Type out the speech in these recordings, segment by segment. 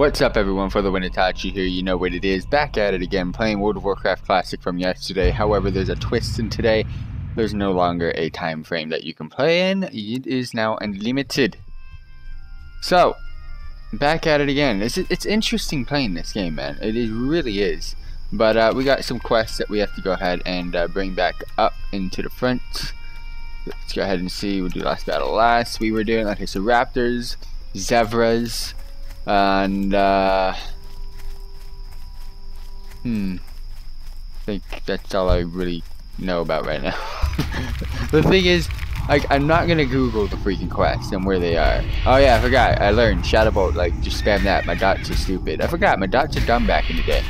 What's up everyone, for the Itachi here, you know what it is, back at it again, playing World of Warcraft Classic from yesterday. However, there's a twist in today. There's no longer a time frame that you can play in, it is now unlimited. So, back at it again. It's interesting playing this game, man, it really is. But we got some quests that we have to go ahead and bring back up into the front. Let's go ahead and see, we'll do last battle last. We were doing, okay, so raptors, zevras, and I think that's all I really know about right now. The thing is, I'm not gonna Google the freaking quests and where they are. Oh yeah, I forgot, I learned Shadowbolt, like just spam that. My dots are stupid. I forgot my dots are dumb back in the day.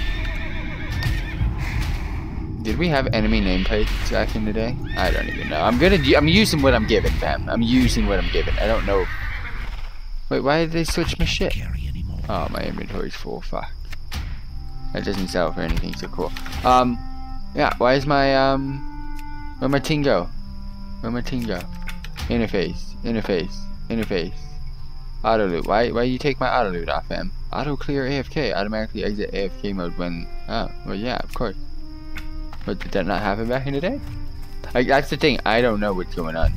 Did we have enemy nameplates back in the day? I don't even know. I'm using what I'm given, fam. I'm using what I'm given. I don't know. Wait, why did they switch my shit? Oh, my inventory's full, fuck. That doesn't sell for anything, so cool. Yeah, why is my, where'd my ting go? Where'd my ting go? Interface, interface, interface. Auto loot, why you take my auto loot off, fam? Auto clear AFK, automatically exit AFK mode when, oh, well yeah, of course. But did that not happen back in the day? Like, that's the thing, I don't know what's going on.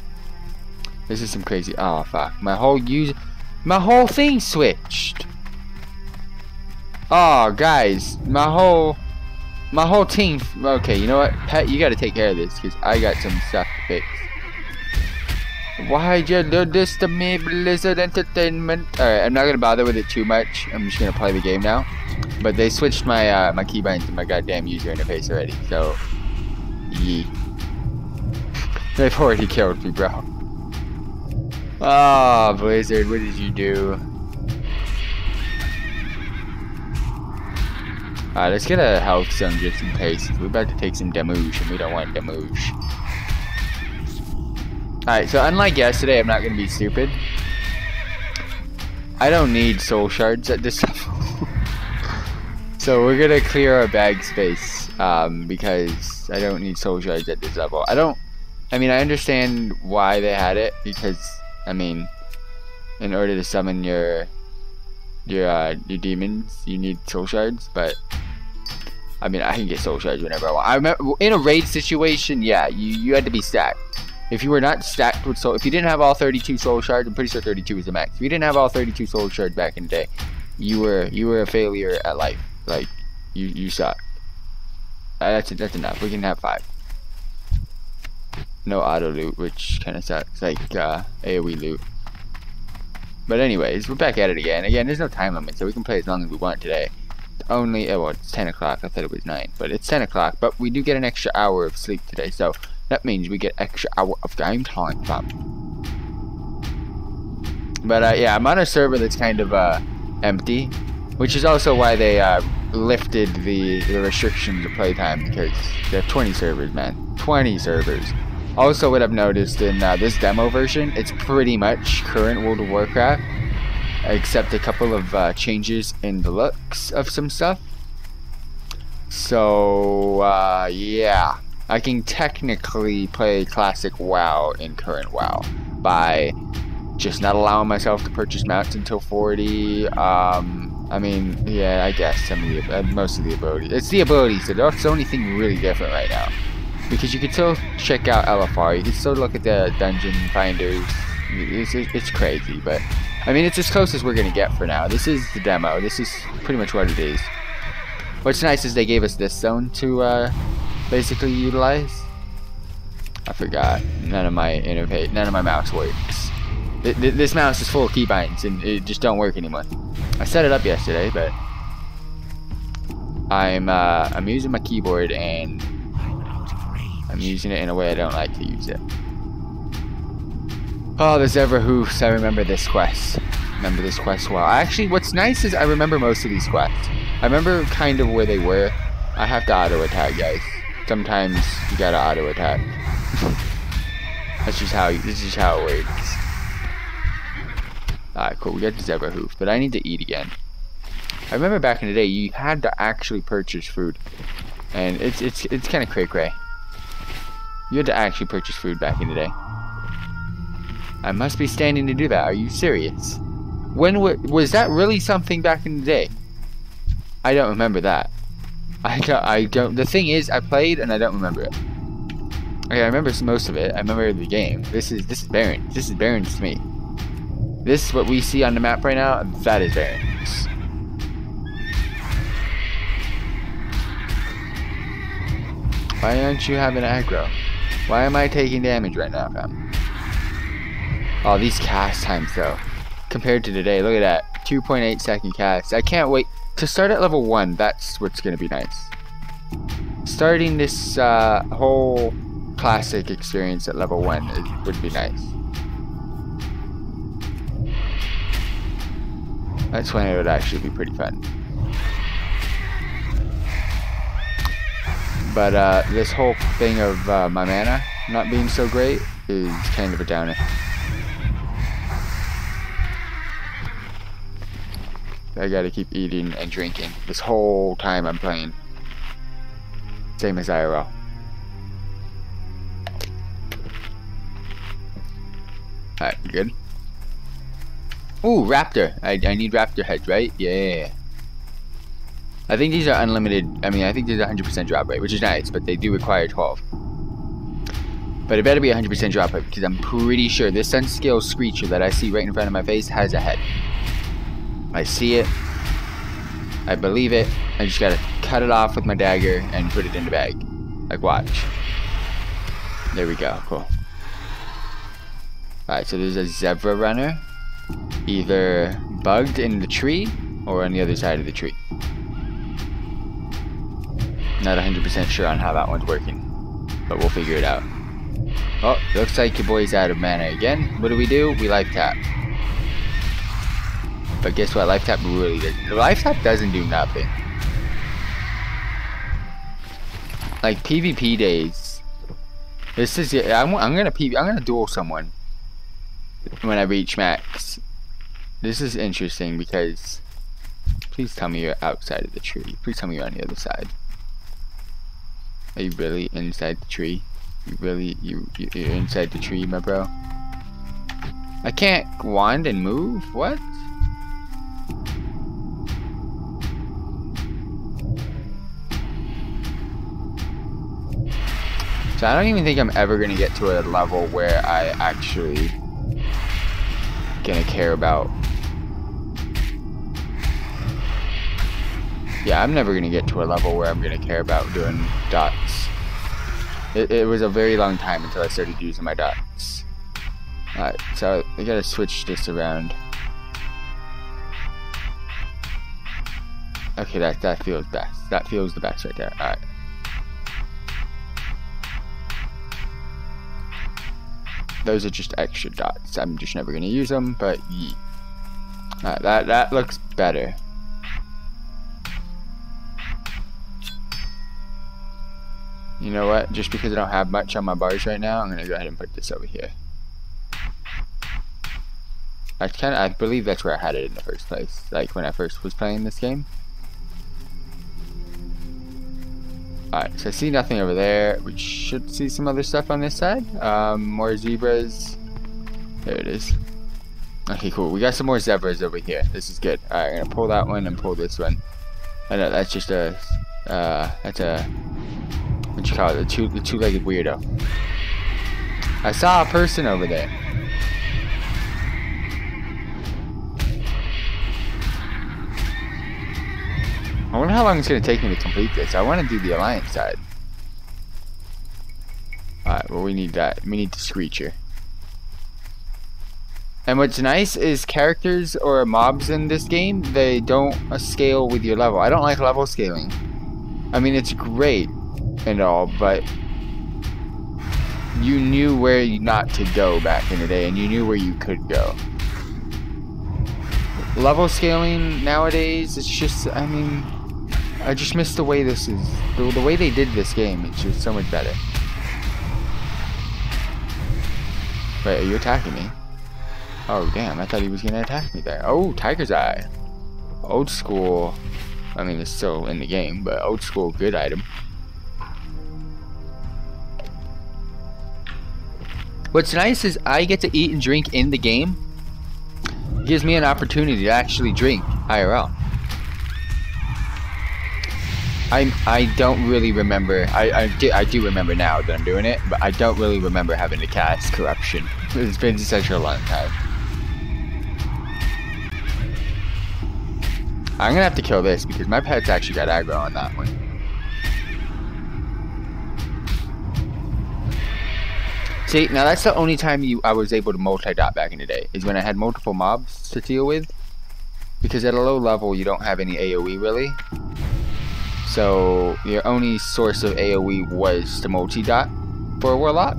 This is some crazy, oh fuck, my whole thing switched. Oh guys, my whole team. Okay, you know what, Pat, you gotta take care of this because I got some stuff to fix. Why'd you do this to me, Blizzard Entertainment? Alright, I'm not gonna bother with it too much. I'm just gonna play the game now. But they switched my my keybinds to my goddamn user interface already, so yeet. They've already killed me, bro. Oh, Blizzard, what did you do? Alright, let's get a health zone just in case. We're about to take some damage, and we don't want damage. Alright, so unlike yesterday, I'm not going to be stupid. I don't need soul shards at this level. So we're going to clear our bag space, because I don't need soul shards at this level. I understand why they had it, because... in order to summon your demons, you need soul shards. But I can get soul shards whenever I want. I remember in a raid situation, yeah, you had to be stacked. If you were not stacked with soul, if you didn't have all 32 soul shards, I'm pretty sure 32 is the max. If you didn't have all 32 soul shards back in the day, you were a failure at life. Like you suck. That's enough. We can have 5. No auto loot, which kind of sucks, like AoE loot. But anyways, we're back at it again. Again, there's no time limit, so we can play as long as we want today. It's only, well, it's 10 o'clock. I thought it was 9, but it's 10 o'clock. But we do get an extra hour of sleep today, so that means we get extra hour of game time, fam. But yeah, I'm on a server that's kind of empty, which is also why they lifted the restriction to playtime, because they have 20 servers, man. 20 servers. Also, what I've noticed in this demo version, it's pretty much current World of Warcraft, except a couple of changes in the looks of some stuff. So, yeah. I can technically play Classic WoW in current WoW by just not allowing myself to purchase mounts until 40. Yeah, I guess most of the abilities. It's the abilities, so that's the only thing really different right now. Because you can still check out LFR, you can still look at the dungeon finders. It's crazy, but it's as close as we're gonna get for now. This is the demo. This is pretty much what it is. What's nice is they gave us this zone to basically utilize. I forgot. None of my mouse works. This mouse is full of keybinds, and it just don't work anymore. I set it up yesterday, but I'm using my keyboard and. I'm using it in a way I don't like to use it. Oh, the Zevra Hoofs. I remember this quest. Remember this quest well. Actually, what's nice is I remember most of these quests. I remember kind of where they were. I have to auto-attack, guys. Sometimes you gotta auto-attack. This is how it works. Alright, cool. We got the Zevra Hoof, but I need to eat again. I remember back in the day, you had to actually purchase food. And it's kind of cray-cray. You had to actually purchase food back in the day. I must be standing to do that. Are you serious? When was that really something back in the day? I don't remember that. I don't. The thing is, I played and I don't remember it. Okay, I remember most of it. I remember the game. This is Barrens. This is Barrens to me. This is what we see on the map right now. That is Barrens. Why aren't you having aggro? Why am I taking damage right now, fam? Oh, these cast times though. Compared to today, look at that. 2.8 second cast. I can't wait to start at level 1. That's what's gonna be nice. Starting this whole classic experience at level 1 would be nice. That's when it would actually be pretty fun. But this whole thing of my mana not being so great is kind of a downer. I gotta keep eating and drinking this whole time I'm playing. Same as IRL. Alright, good. Ooh, raptor. I need raptor heads, right? Yeah. I think these are unlimited. I mean, I think there's a 100% drop rate, which is nice, but they do require 12. But it better be 100% drop rate, because I'm pretty sure this unskilled Screecher that I see right in front of my face has a head. I see it. I believe it. I just gotta cut it off with my dagger and put it in the bag. Like, watch. There we go. Cool. Alright, so there's a zebra runner. Either bugged in the tree or on the other side of the tree. Not 100% sure on how that one's working, but we'll figure it out. Oh, looks like your boy's out of mana again. What do? We life tap. But guess what? Life tap really doesn't. Life tap doesn't do nothing. Like PvP days. This is. I'm gonna duel someone when I reach max. This is interesting because. Please tell me you're outside of the tree. Please tell me you're on the other side. Are you really inside the tree? You really, you're inside the tree, my bro? I can't wand and move? What? So I don't even think I'm ever gonna get to a level where I actually gonna care about. Yeah, I'm never going to get to a level where I'm going to care about doing dots. It was a very long time until I started using my dots. Alright, so I got to switch this around. Okay, that feels best. That feels the best right there. Alright. Those are just extra dots. I'm just never going to use them, but yeet. Alright, that looks better. You know what? Just because I don't have much on my bars right now, I'm gonna go ahead and put this over here. I believe that's where I had it in the first place, like when I first was playing this game. Alright, so I see nothing over there. We should see some other stuff on this side. More zebras. There it is. Okay, cool. We got some more zebras over here. This is good. Alright, I'm gonna pull that one and pull this one. I know that's just a that's a. What you call it? The two-legged weirdo. I saw a person over there. I wonder how long it's going to take me to complete this. I want to do the Alliance side. Alright, well we need that. We need the Screecher. And what's nice is characters or mobs in this game, they don't scale with your level. I don't like level scaling. I mean, it's great. And all, but you knew where not to go back in the day, and you knew where you could go. Level scaling nowadays, it's just, I mean, I just miss the way this is, the way they did this game. It's just so much better. Wait, are you attacking me? Oh, damn, I thought he was gonna attack me there. Oh, Tiger's Eye. Old school, I mean, it's still in the game, but old school good item. What's nice is I get to eat and drink in the game, It gives me an opportunity to actually drink IRL. I don't really remember. I do remember now that I'm doing it, but I don't really remember having to cast corruption. It's been such a long time. I'm gonna have to kill this because my pet's actually got aggro on that one. See, now that's the only time I was able to multi-dot back in the day, is when I had multiple mobs to deal with. Because at a low level, you don't have any AoE really. So your only source of AoE was the multi-dot for a warlock.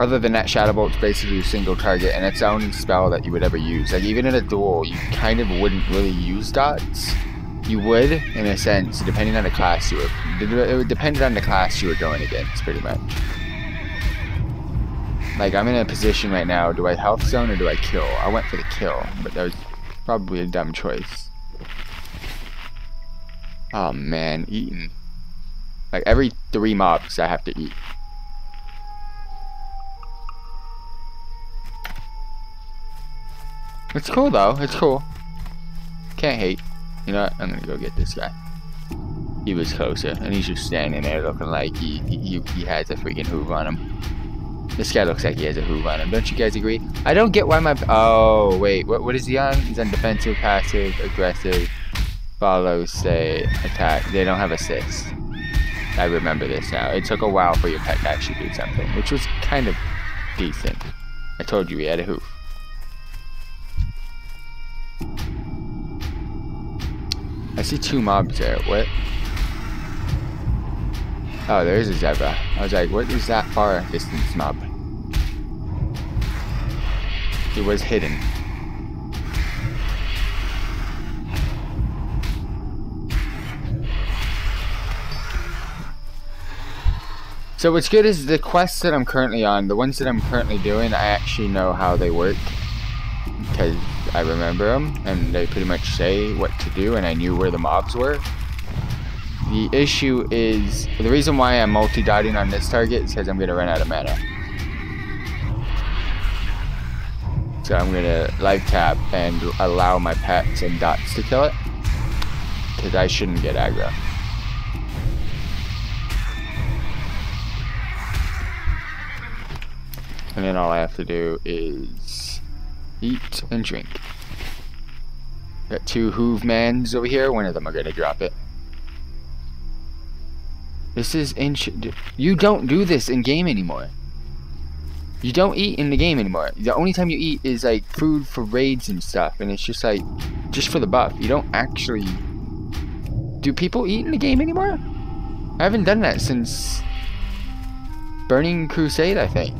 Other than that, Shadowbolt's basically a single target, and it's the only spell that you would ever use. Like, even in a duel, you kind of wouldn't really use dots. You would, in a sense, depending on the class you were... It would depend on the class you were going against, pretty much. Like, I'm in a position right now, do I health zone or do I kill? I went for the kill, but that was probably a dumb choice. Oh man, eating. Like, every 3 mobs I have to eat. It's cool though, it's cool. Can't hate. You know what, I'm gonna go get this guy. He was closer, and he's just standing there looking like he has a freaking hoof on him. This guy looks like he has a hoof on him, don't you guys agree? I don't get why my... Oh, wait, what is he on? He's on defensive, passive, aggressive, follow, stay, attack. They don't have assist. I remember this now. It took a while for your pet to actually do something, which was kind of decent. I told you he had a hoof. I see 2 mobs there, what? Oh, there is a zebra. I was like, what is that far distance mob? It was hidden. So what's good is the quests that I'm currently on, the ones that I'm currently doing, I actually know how they work. Because I remember them, and they pretty much say what to do, and I knew where the mobs were. The issue is, the reason why I'm multi-dotting on this target is because I'm going to run out of mana. So I'm going to life tap and allow my pets and dots to kill it, because I shouldn't get aggro. And then all I have to do is eat and drink. Got 2 hoovemans over here. One of them are gonna drop it. This is you don't do this in game anymore. You don't eat in the game anymore. The only time you eat is like food for raids and stuff, and it's just like just for the buff. You don't actually... Do people eat in the game anymore? I haven't done that since Burning Crusade, I think.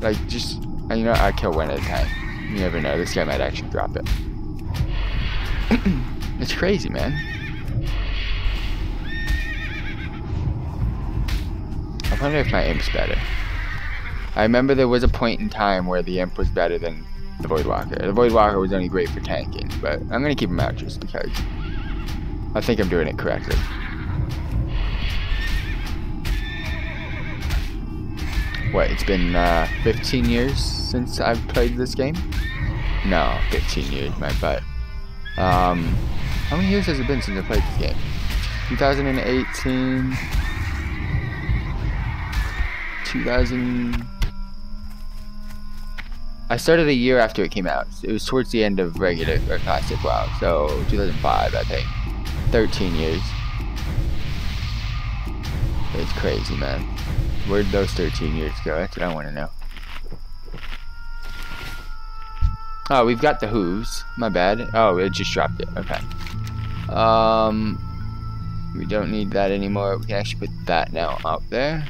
Like, just, you know, I kill one at a time. You never know, this guy might actually drop it. It's crazy, man. I wonder if my imp's better. I remember there was a point in time where the imp was better than the Voidwalker. The Voidwalker was only great for tanking, but I'm going to keep him out just because I think I'm doing it correctly. What, it's been 15 years since I've played this game? No, 15 years, my butt. How many years has it been since I played this game? 2018... 2000... I started a year after it came out. It was towards the end of regular, or classic WoW, so 2005, I think. 13 years. It's crazy, man. Where'd those 13 years go? That's what I want to know. Oh, we've got the hooves. My bad. Oh, it just dropped it. Okay. We don't need that anymore. We can actually put that now out there.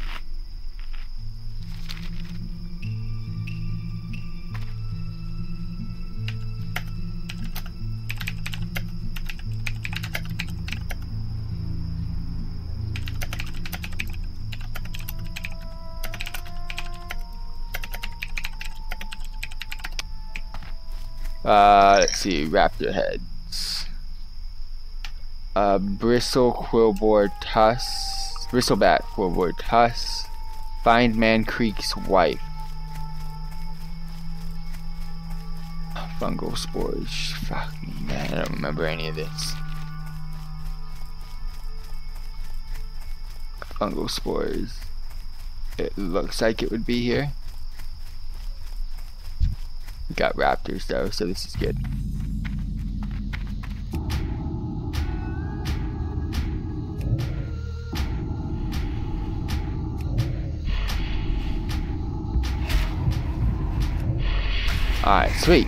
Let's see, raptor heads. Bristle, quillboard, tusk, bristleback, quillboard, tusk. Find Mankrik's wife. fungal spores. Fuck, man, I don't remember any of this. Fungal spores. It looks like it would be here. We got raptors though, so this is good. Alright, sweet.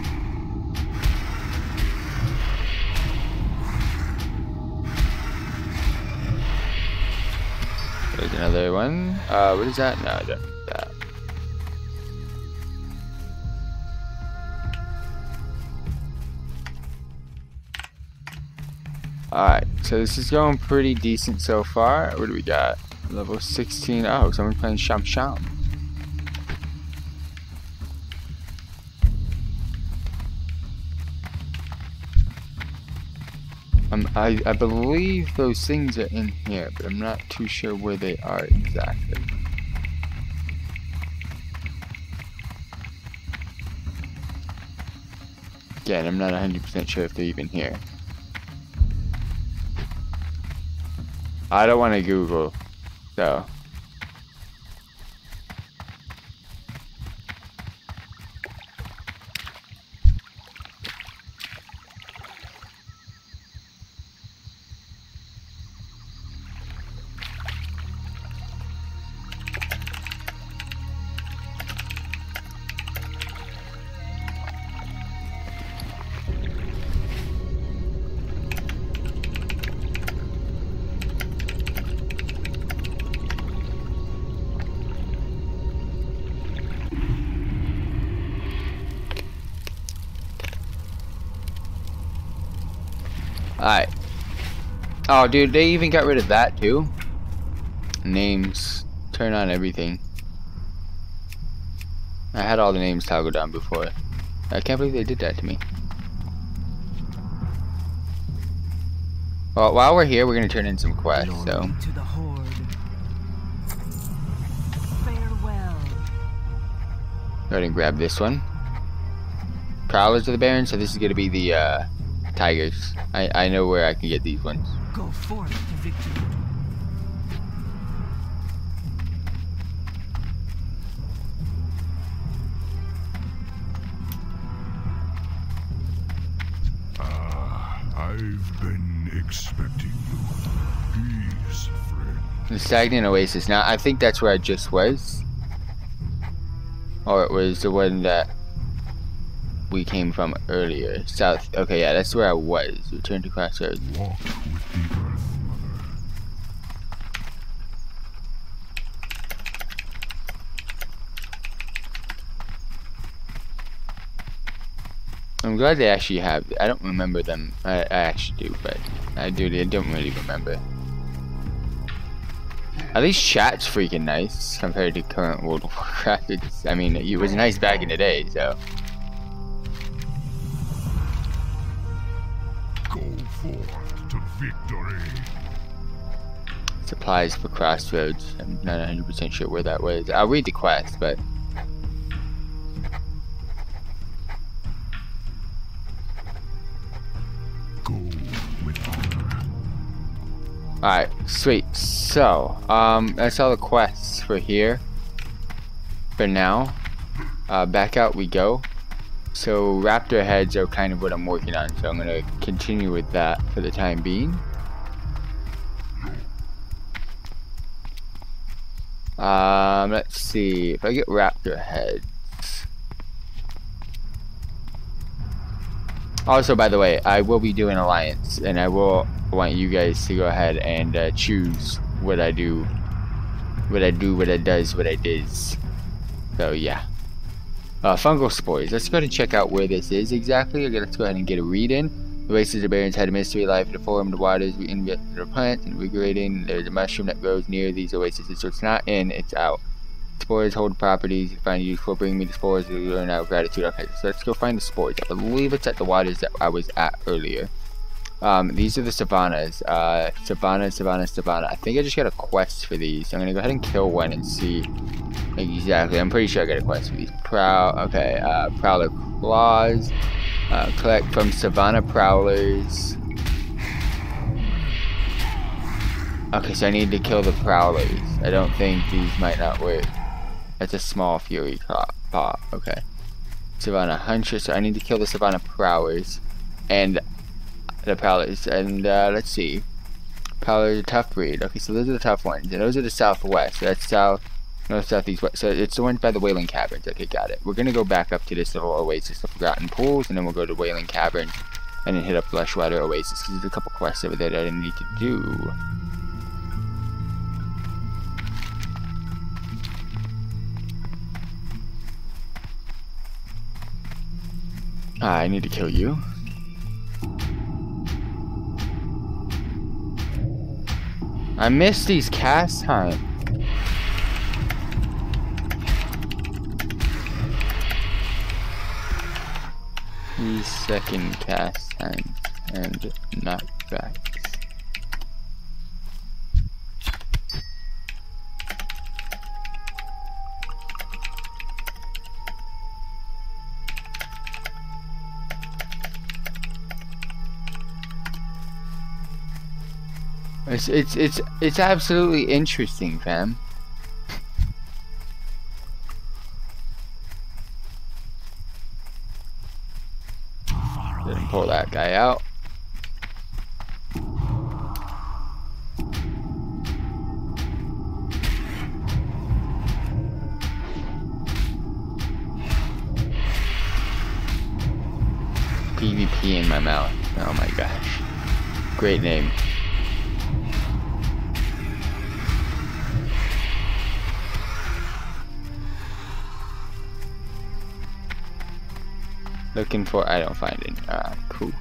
There's another one. What is that? No, I don't need that. Alright, so this is going pretty decent so far. What do we got? Level 16. Oh, someone's playing Sham Sham. I believe those things are in here, but I'm not too sure where they are exactly. Again, I'm not 100% sure if they're even here. I don't want to Google, so. Alright. Oh, dude, they even got rid of that, too. Names. Turn on everything. I had all the names toggled on before. I can't believe they did that to me. Well, while we're here, we're going to turn in some quests, so... Go ahead and grab this one. Prowlers of the Barrens, so this is going to be the, tigers. I know where I can get these ones. Go forth to victory. I've been expecting you. Peace, friend. The Stagnant Oasis. Now I think that's where I just was. Or it was the one that we came from earlier. South. Okay, yeah, that's where I was. Return to Crossroads. Walk with the Earth Mother. I'm glad they actually have. I don't remember them. I actually do, but I don't really remember. At least chat's freaking nice compared to current World of Warcraft. It's, I mean, it was nice back in the day, so. To victory. Supplies for Crossroads. I'm not 100% sure where that was. I'll read the quest, but go with honor. All right, sweet. So, that's all the quests for here. For now, back out we go. So raptor heads are kind of what I'm working on, so I'm gonna continue with that for the time being. Let's see if I get raptor heads. Also, by the way, I will be doing Alliance, and I will want you guys to go ahead and choose what I do, what I does, what I diz. So yeah. Fungal spores. Let's go ahead and check out where this is exactly. Okay, let's go ahead and get a read in. The Oasis of Barrens had a mystery life. The form of the waters we invest in our plants and invigorating. There's a mushroom that grows near these oases, so it's not in, it's out. Spores hold properties. You find useful. Bring me the spores. We learn our gratitude. Okay, so let's go find the spores. I believe it's at the waters that I was at earlier. These are the savannas. Savannah. I think I just got a quest for these. So I'm gonna go ahead and kill one and see. Exactly, I'm pretty sure I got a quest for these. Prowler claws. collect from Savannah Prowlers. Okay, so I need to kill the Prowlers. I don't think these might not work. That's a small Fury Pot. Okay. Savannah Huntress. So I need to kill the Savannah Prowlers. And the Prowlers. And let's see. Prowlers are a tough breed. Okay, so those are the tough ones. And those are the southwest. So that's south, north, southeast, west. So it's the ones by the Wailing Caverns. Okay, got it. We're going to go back up to this little oasis, the Forgotten Pools. And then we'll go to Wailing Caverns. And then hit up Lush Water Oasis. Because there's a couple quests over there that I need to do. I need to kill you. I miss these cast time. These second cast times and knockbacks. It's absolutely interesting, fam. Didn't pull that guy out. PvP in my mouth. Oh my gosh. Great name. Looking for, I don't find it. Alright, cool.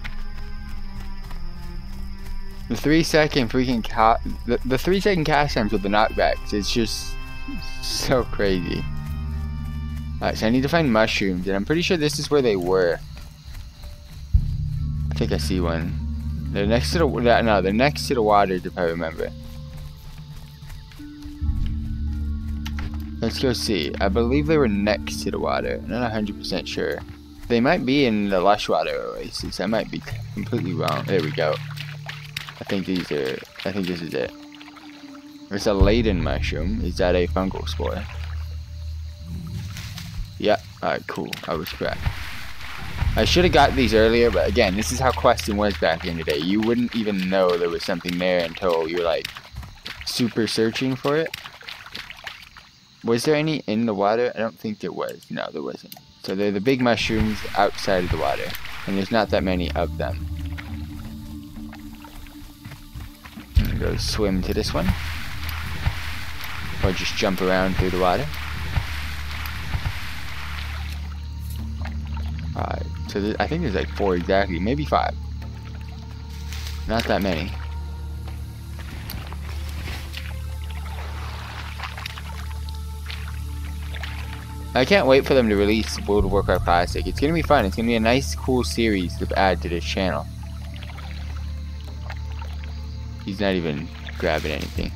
The 3 second freaking the 3 second cast times with the knockbacks, it's just so crazy. Alright, so I need to find mushrooms, and I'm pretty sure this is where they were. I think I see one. They're next to the, no, they're next to the waters if I remember. Let's go see. I believe they were next to the water. I'm not 100% sure. They might be in the Lush Water Oasis. I might be completely wrong. There we go. I think these are... I think this is it. It's a Laden mushroom. Is that a fungal spore? Yep. Alright, cool. I was correct. I should have got these earlier, but again, this is how questing was back in the day. You wouldn't even know there was something there until you were, like, super searching for it. Was there any in the water? I don't think there was. No, there wasn't. So they're the big mushrooms outside of the water, and there's not that many of them. I'm gonna go swim to this one, or just jump around through the water. Alright, so I think there's like 4 exactly, maybe 5. Not that many. I can't wait for them to release World of Warcraft Classic. It's gonna be fun. It's gonna be a nice, cool series to add to this channel. He's not even grabbing anything.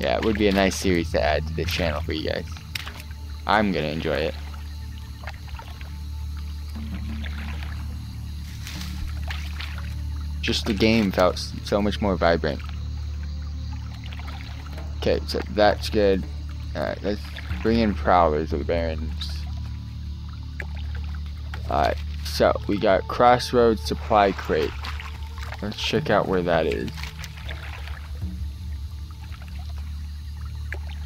Yeah, it would be a nice series to add to the channel for you guys. I'm gonna enjoy it. Just the game felt so much more vibrant. Okay, so that's good. Alright, let's bring in Prowlers of the Barrens. Alright, so we got Crossroads Supply Crate. Let's check out where that is.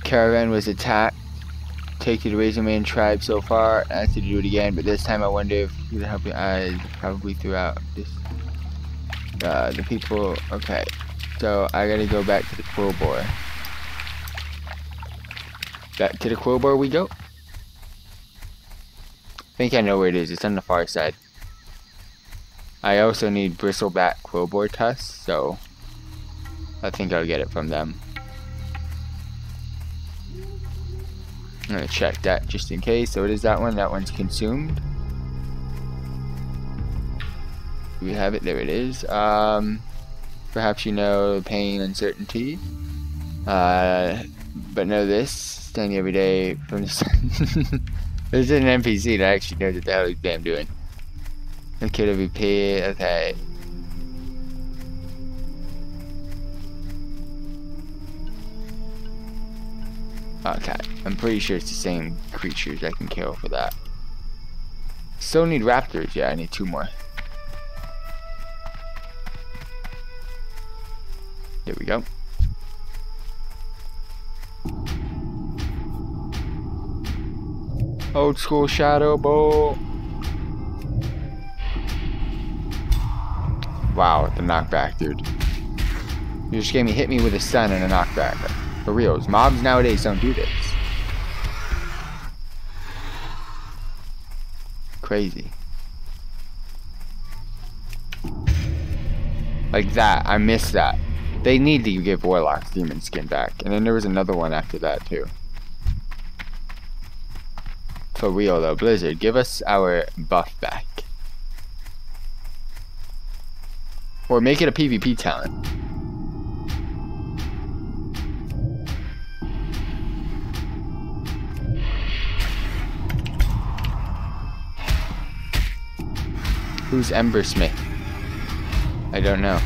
Caravan was attacked. Take to the Razormane tribe so far. I have to do it again, but this time I wonder if you can help your eyes probably throughout this. The people. Okay, so I gotta go back to the Quill Boar. Back to the Quill Boar we go. I think I know where it is. It's on the far side. I also need bristleback Quill Boar tusks, so I think I'll get it from them. I'm gonna check that just in case. So it is that one. That one's consumed. Do we have it? There it is. Perhaps you know pain, uncertainty. But know this. Standing every day from the sun. There's an NPC that actually knows what the hell he's damn doing. Okay, to repair, okay. Okay, I'm pretty sure it's the same creatures I can kill for that. Still need raptors, yeah, I need 2 more. There we go. Old school Shadowbolt. Wow, the knockback, dude. You just gave me, hit me with a stun and a knockback. For reals, mobs nowadays don't do this. Crazy. Like that, I missed that. They need to give Warlock's demon skin back. And then there was another one after that too. For real though, Blizzard, give us our buff back. Or make it a PvP talent. Who's Embersmith? I don't know.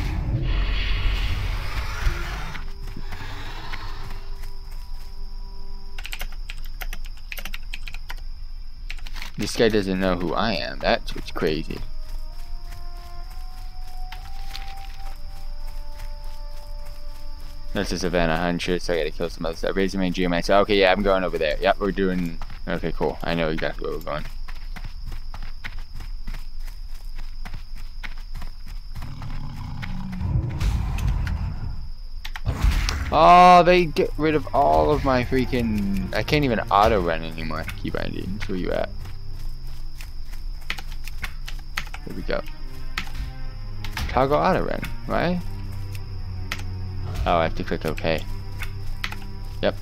This guy doesn't know who I am. That's what's crazy. That's a Savannah Huntress, so I gotta kill some other stuff. Razormane, Geomancer. Okay, yeah, I'm going over there. Yep, we're doing... Okay, cool. I know exactly where we're going. Oh, they get rid of all of my freaking... I can't even auto-run anymore. Keybinding, where you at? There we go. Toggle auto-run, right? Oh, I have to click OK. Yep.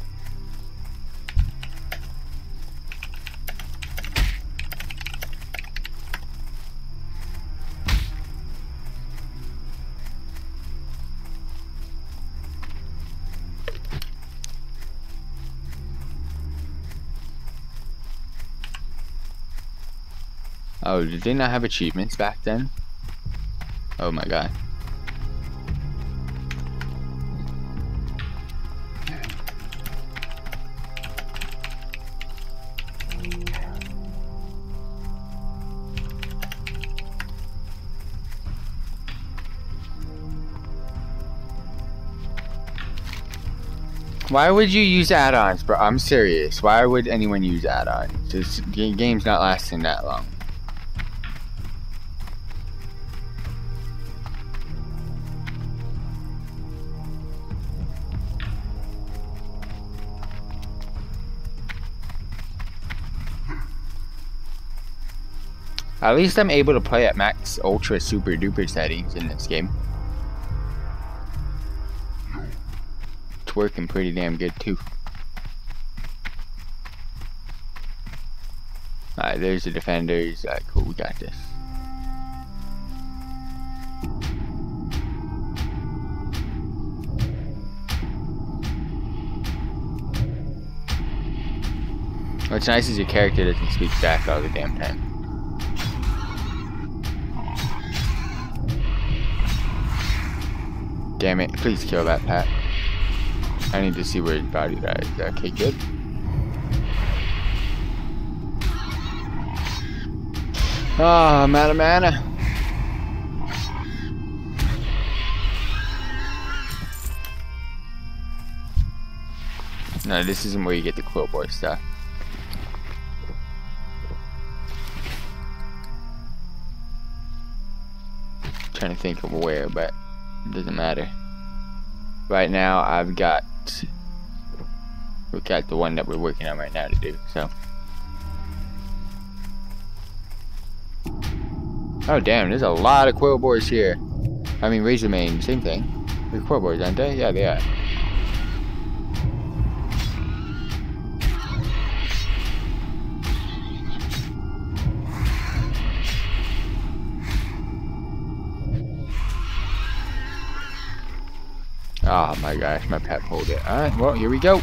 Oh, did they not have achievements back then? Oh my god. Why would you use add-ons, bro? I'm serious. Why would anyone use add-ons? This game's not lasting that long. At least I'm able to play at max ultra super duper settings in this game. It's working pretty damn good too. Alright, there's the defenders. Alright, cool, we got this. What's nice is your character doesn't speak back all the damn time. Damn it, please kill that Pat. I need to see where his body dies. Okay, good. Ah, oh, I'm out of mana. No, this isn't where you get the Quill Boy stuff. I'm trying to think of where, but... doesn't matter. Right now, I've got... we've got the one that we're working on right now to do, so... Oh, damn, there's a lot of Quill Boars here. I mean, Razormane, same thing. They're Quill Boars, aren't they? Yeah, they are. Oh my gosh, my pet pulled it. Alright, well, here we go.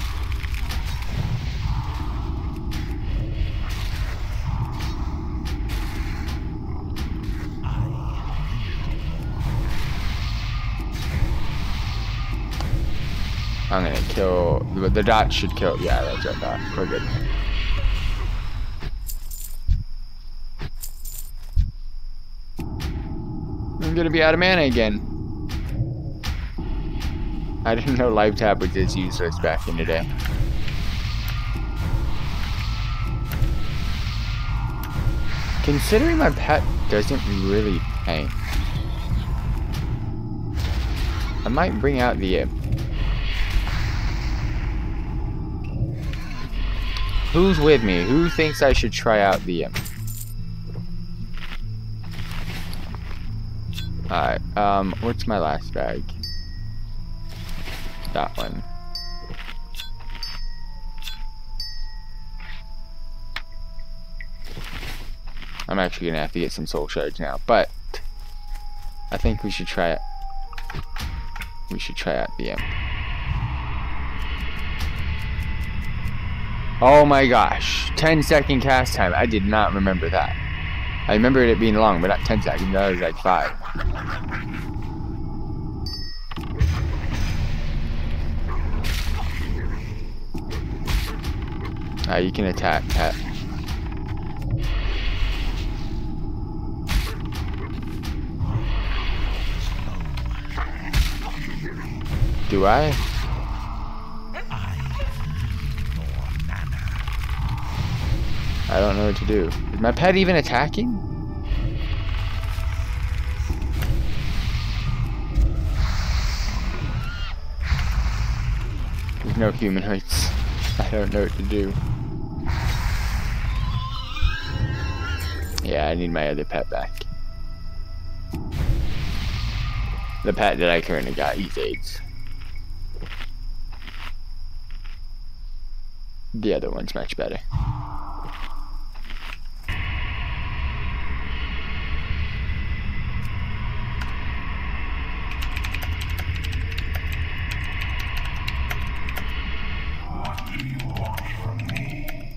I'm gonna kill the dot should kill. Yeah, that's our dot. We're good. I'm gonna be out of mana again. I didn't know life tap was this useless back in the day. Considering my pet doesn't really tank, I might bring out the imp. Who's with me? Who thinks I should try out the imp? Alright, what's my last bag? That one. I'm actually gonna have to get some soul shards now, but I think we should try it. We should try out the imp. Oh my gosh, 10-second cast time. I did not remember that. I remembered it being long, but not 10 seconds. That was like 5. You can attack that. Do I? I don't know what to do. Is my pet even attacking? There's no humanoids. I don't know what to do. Yeah, I need my other pet back. The pet that I currently got eats AIDS. The other one's much better. What do you want from me?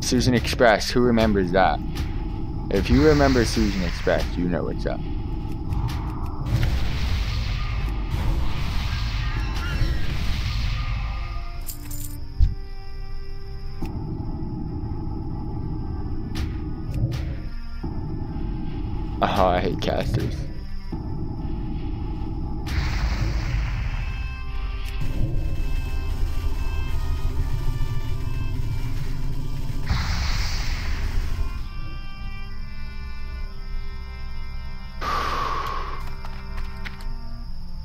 Susan Express, who remembers that? If you remember Susan Express, you know what's up. Oh, I hate casters.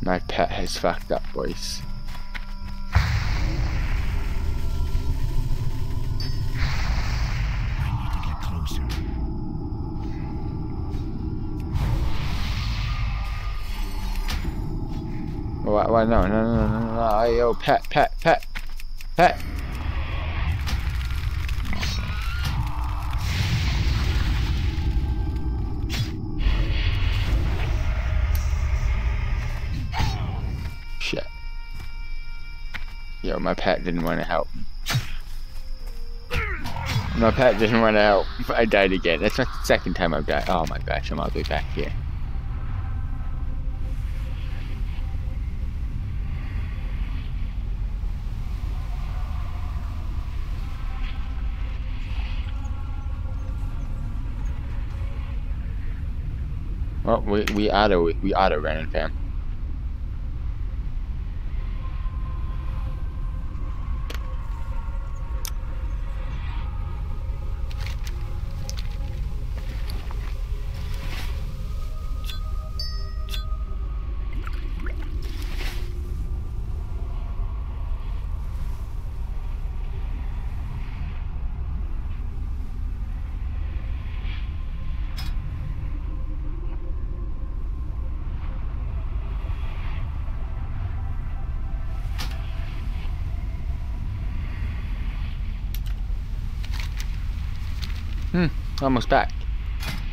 My pet has fucked up, boys. I need to get closer. Why no, yo, pet. Yo, my pet didn't want to help. My pet didn't want to help. I died again. That's not the second time I've died. Oh my gosh, I'm all the way back here. Well, we auto ran, fam. Almost back.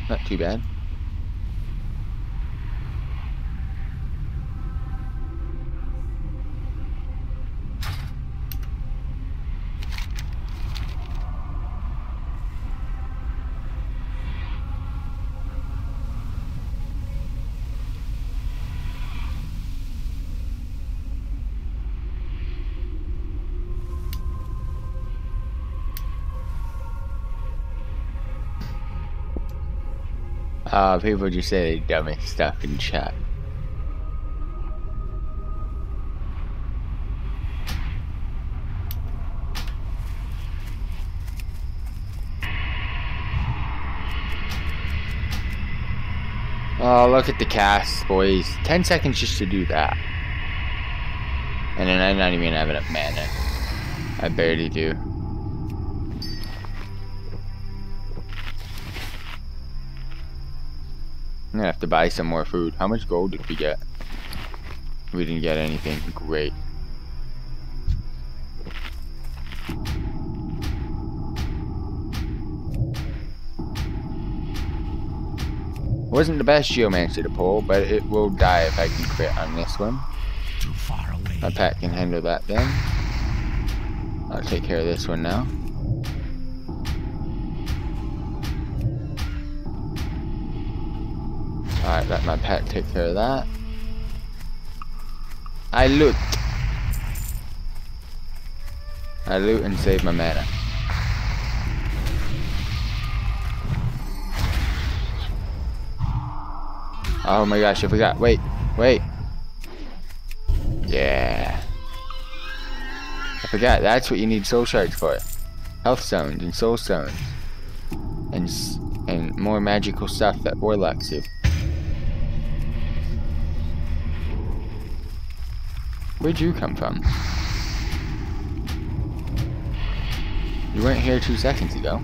Not too bad. People just say dumb stuff in chat. Oh, look at the cast, boys. 10 seconds just to do that. And then I'm not even having enough mana. I barely do. I'm gonna have to buy some more food. How much gold did we get? We didn't get anything. Great. Wasn't the best geomancer to pull, but it will die if I can crit on this one. Too far away. My pack can handle that then. I'll take care of this one now. Alright, let my pet take care of that. I loot and save my mana. Oh my gosh, I forgot. Wait. Yeah. I forgot, that's what you need soul shards for. Health stones and soul stones. And more magical stuff that warlocks do. Where'd you come from? You weren't here 2 seconds ago.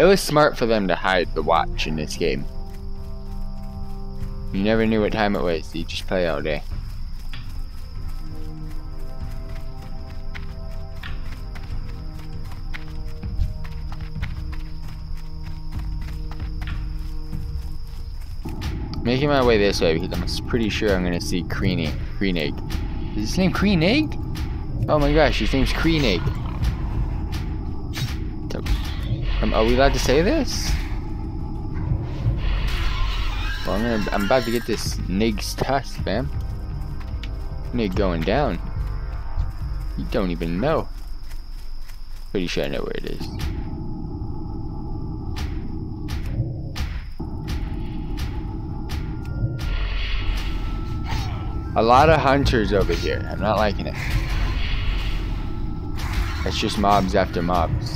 It was smart for them to hide the watch in this game. You never knew what time it was, so you just play all day. Making my way this way because I'm pretty sure I'm gonna see Kreenig. Is his name Kreenig? Oh my gosh, his name's Kreenig. Are we allowed to say this? Well, I'm about to get this Nig's tusk, fam. Nig going down. You don't even know. Pretty sure I know where it is. A lot of hunters over here. I'm not liking it. It's just mobs after mobs.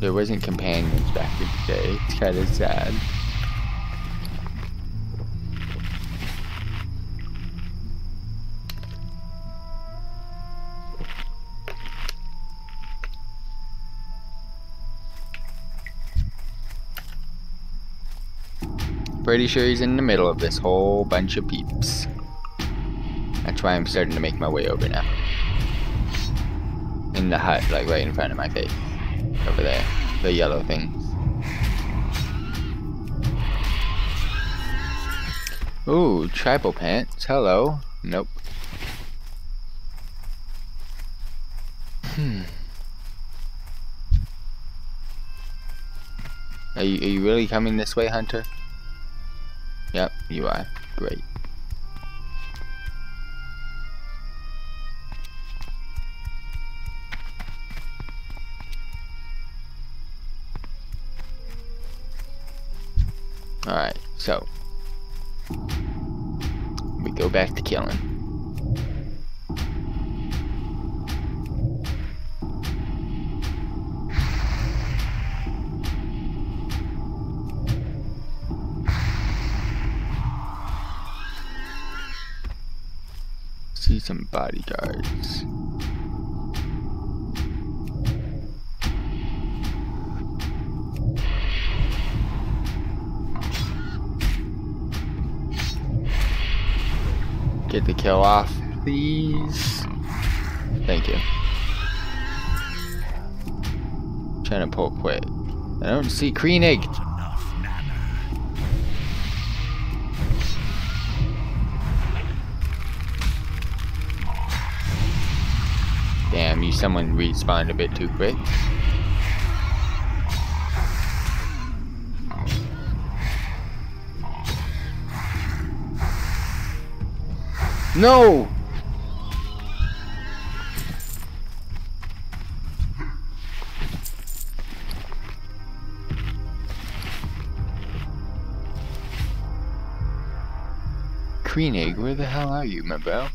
There wasn't companions back in the day. It's kind of sad. Pretty sure he's in the middle of this whole bunch of peeps. That's why I'm starting to make my way over now. In the hut, like right in front of my face. Over there, the yellow things. Ooh, tribal pants. Hello. Nope. Are you really coming this way, Hunter? Yep, you are. Great. Alright, so we go back to killing. See some bodyguards. Get the kill off, please. Thank you. I'm trying to pull quick. I don't see Kreenig. Maybe someone respawned a bit too quick. No! Kreenig, where the hell are you, my bro?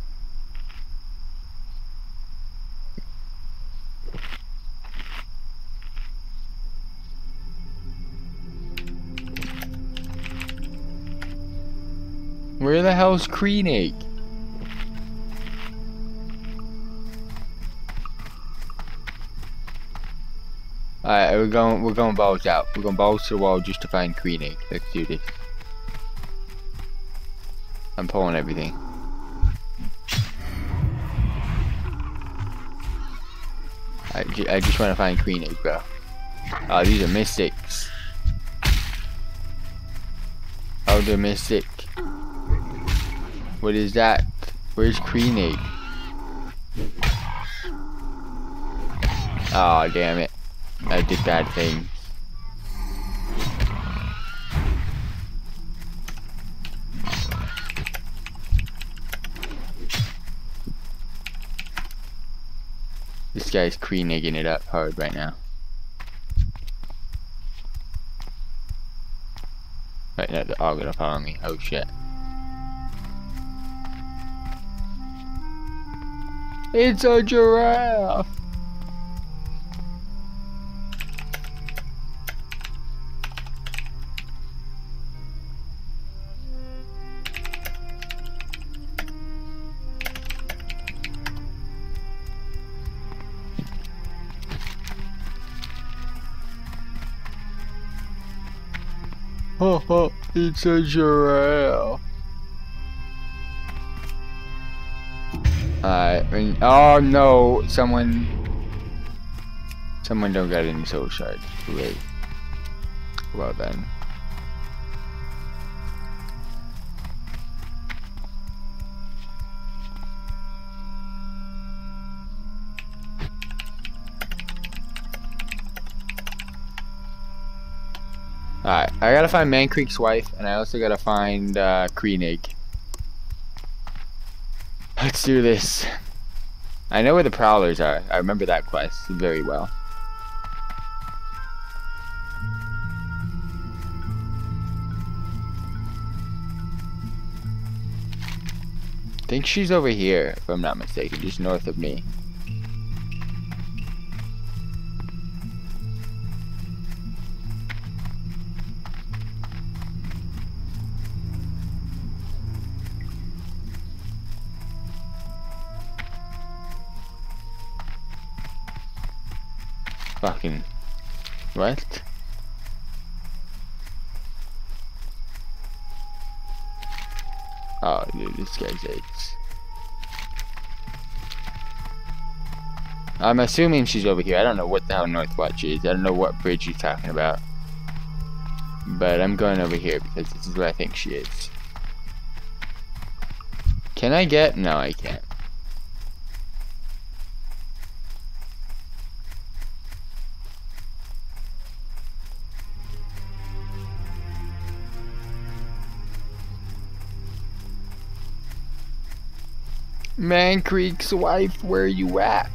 Where the hell's Kreenig? Alright, we're going balls out. We're going balls to the wall just to find Kreenig. Let's do this. I'm pulling everything. I just want to find Kreenig, bro. Oh, these are mystics. Elder mystic. What is that? Where's Kreenig? Oh, damn it. I did bad things. This guy's Kreenig-ing it up hard right now. Right now they're all gonna follow me. Oh shit. It's a giraffe! Oh, it's a giraffe. Alright, oh no, someone don't got any soul shards. Great. Well then. Alright, I gotta find Mankrik's wife, and I also gotta find Kreenig. Let's do this. I know where the prowlers are. I remember that quest very well. I think she's over here, if I'm not mistaken, just north of me. Fucking what? Oh dude, this guy's eggs. I'm assuming she's over here. I don't know what the hell Northwatch is. I don't know what bridge you're talking about. But I'm going over here because this is where I think she is. Can I get? No, I can't. Mankrik's wife, where you at?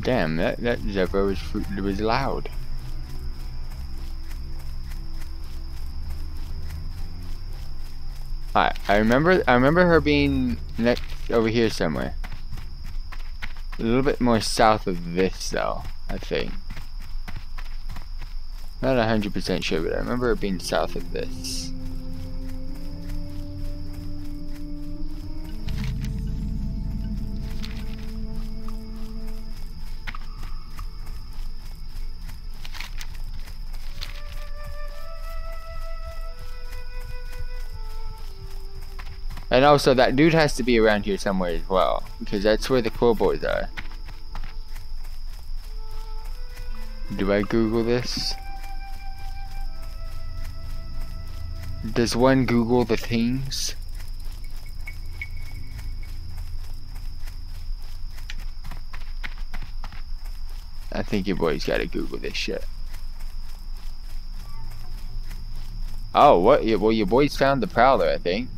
Damn, that zebra was loud. Alright, I remember her being next over here somewhere. A little bit more south of this though, I think. Not 100% sure, but I remember it being south of this. And also, that dude has to be around here somewhere as well, because that's where the cool boys are. Do I Google this? Does one Google the things? I think your boy's gotta Google this shit. Oh, what? Well, your boy's found the Prowler, I think.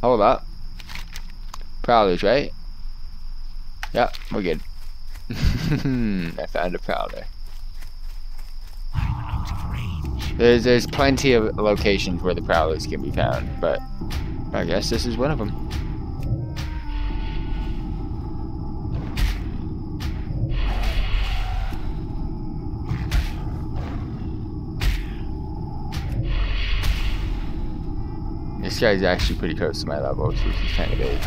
Hold up. Prowlers, right? Yep, we're good. I found a Prowler. There's plenty of locations where the Prowlers can be found, but I guess this is one of them. This guy's actually pretty close to my level, which is kind of big.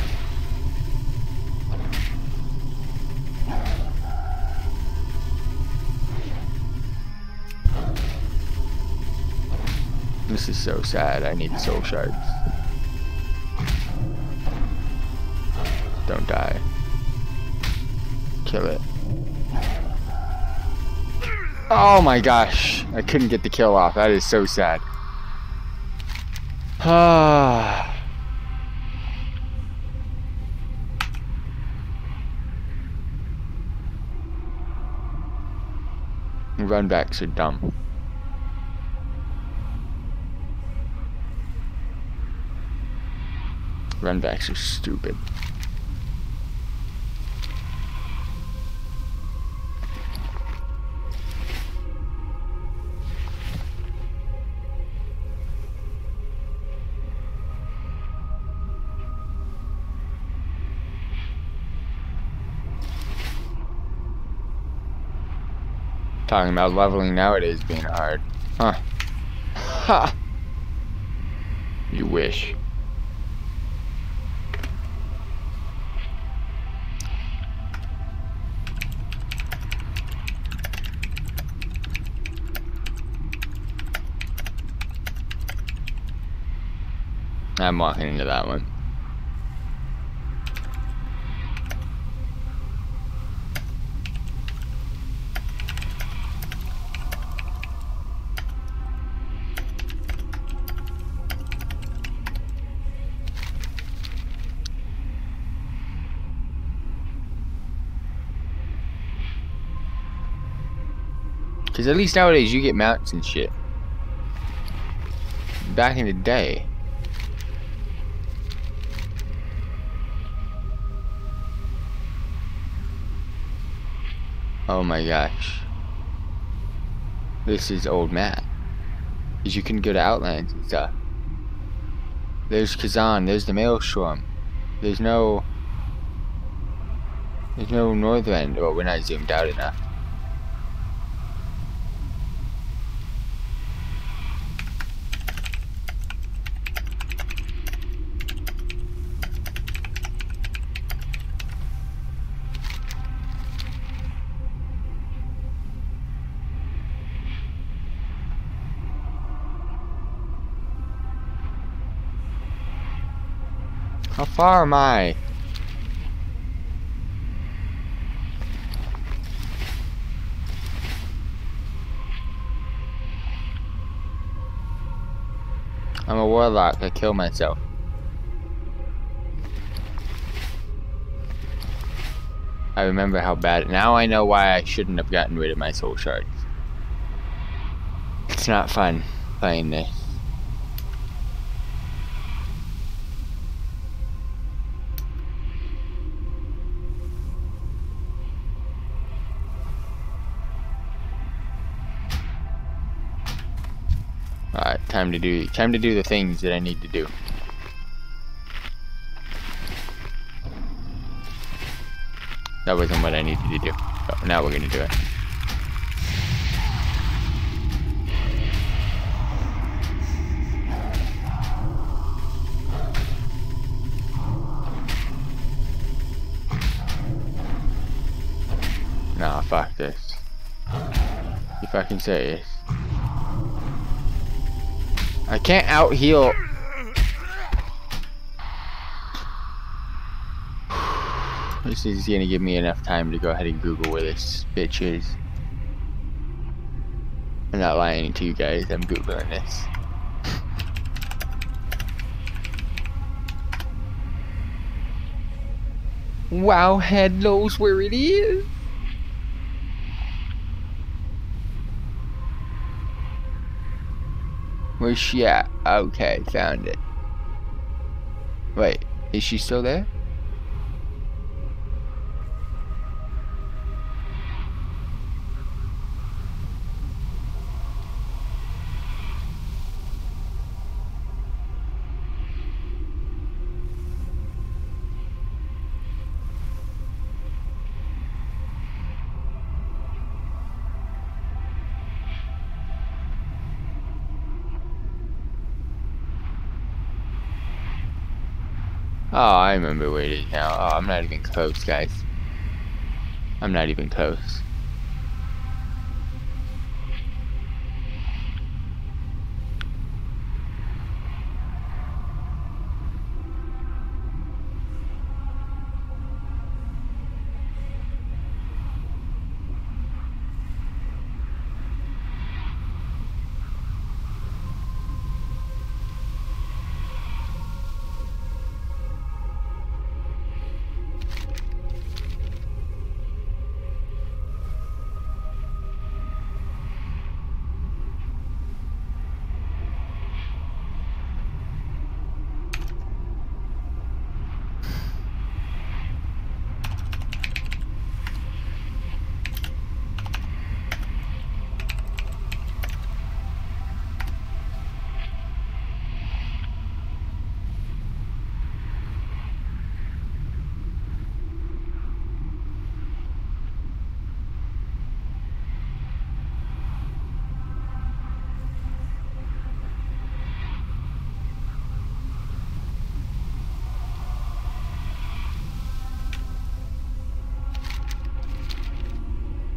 This is so sad. I need soul shards. Don't die. Kill it. Oh my gosh! I couldn't get the kill off. That is so sad. Ah. Runbacks are dumb. Runbacks are stupid. Talking about leveling nowadays being hard. Huh. Ha! You wish. I'm walking into that one. Cause at least nowadays you get mounts and shit. Back in the day. Oh my gosh. This is old map. Cause you can go to Outlands and stuff. There's Kazan, there's the Maelstrom. There's no Northrend. Well, we're not zoomed out enough. How far am I? I'm a warlock. I kill myself. I remember how bad. Now I know why I shouldn't have gotten rid of my soul shards. It's not fun playing this. Time to do the things that I need to do. That wasn't what I needed to do. But now we're gonna do it. Nah, fuck this. You fucking serious? I can't out heal. This is gonna give me enough time to go ahead and Google where this bitch is. I'm not lying to you guys, I'm Googling this. Wowhead knows where it is. Where's she at? Okay, found it. Wait, is she still there? Oh, I remember where it is now. Oh, I'm not even close, guys. I'm not even close.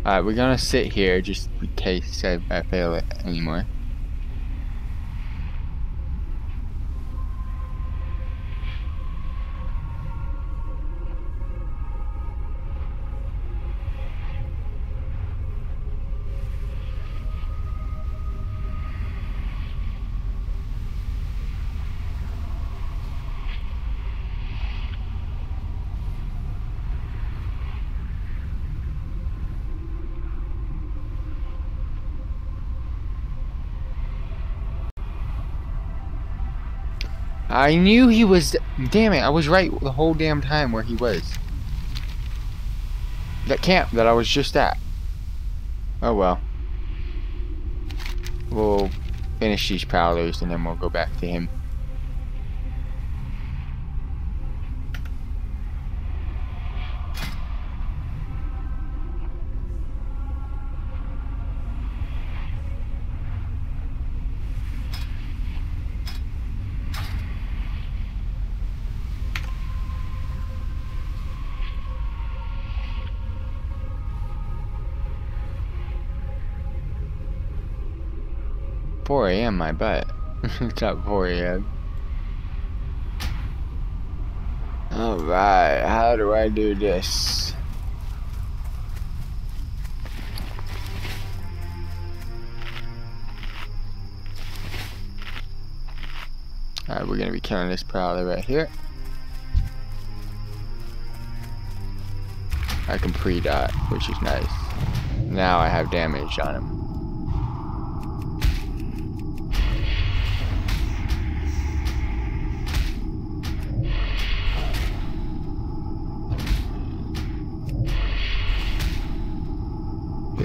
Alright, we're gonna sit here just in case I fail it anymore. I knew he was. Damn it! I was right the whole damn time where he was. That camp that I was just at. Oh well. We'll finish these prowlers and then we'll go back to him. My butt. It's up 4 a.m. Alright, how do I do this? Alright, we're gonna be killing this prowler right here. I can pre-dot, which is nice. Now I have damage on him.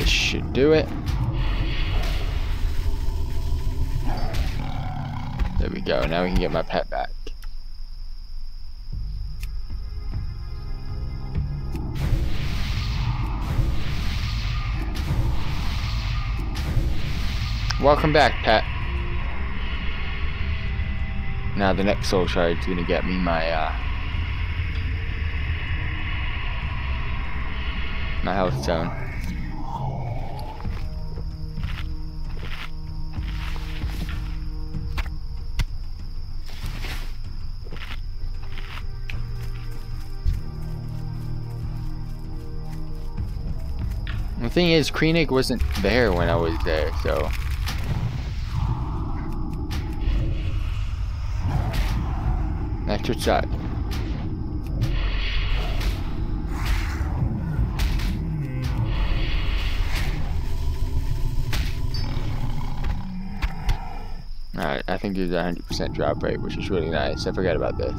Should do it. There we go. Now we can get my pet back. Welcome back, pet. Now the next soul shard is going to get me my my health stone. The thing is, Kreenig wasn't there when I was there, so... Extra shot. Alright, I think there's a 100% drop rate, which is really nice. I forgot about this.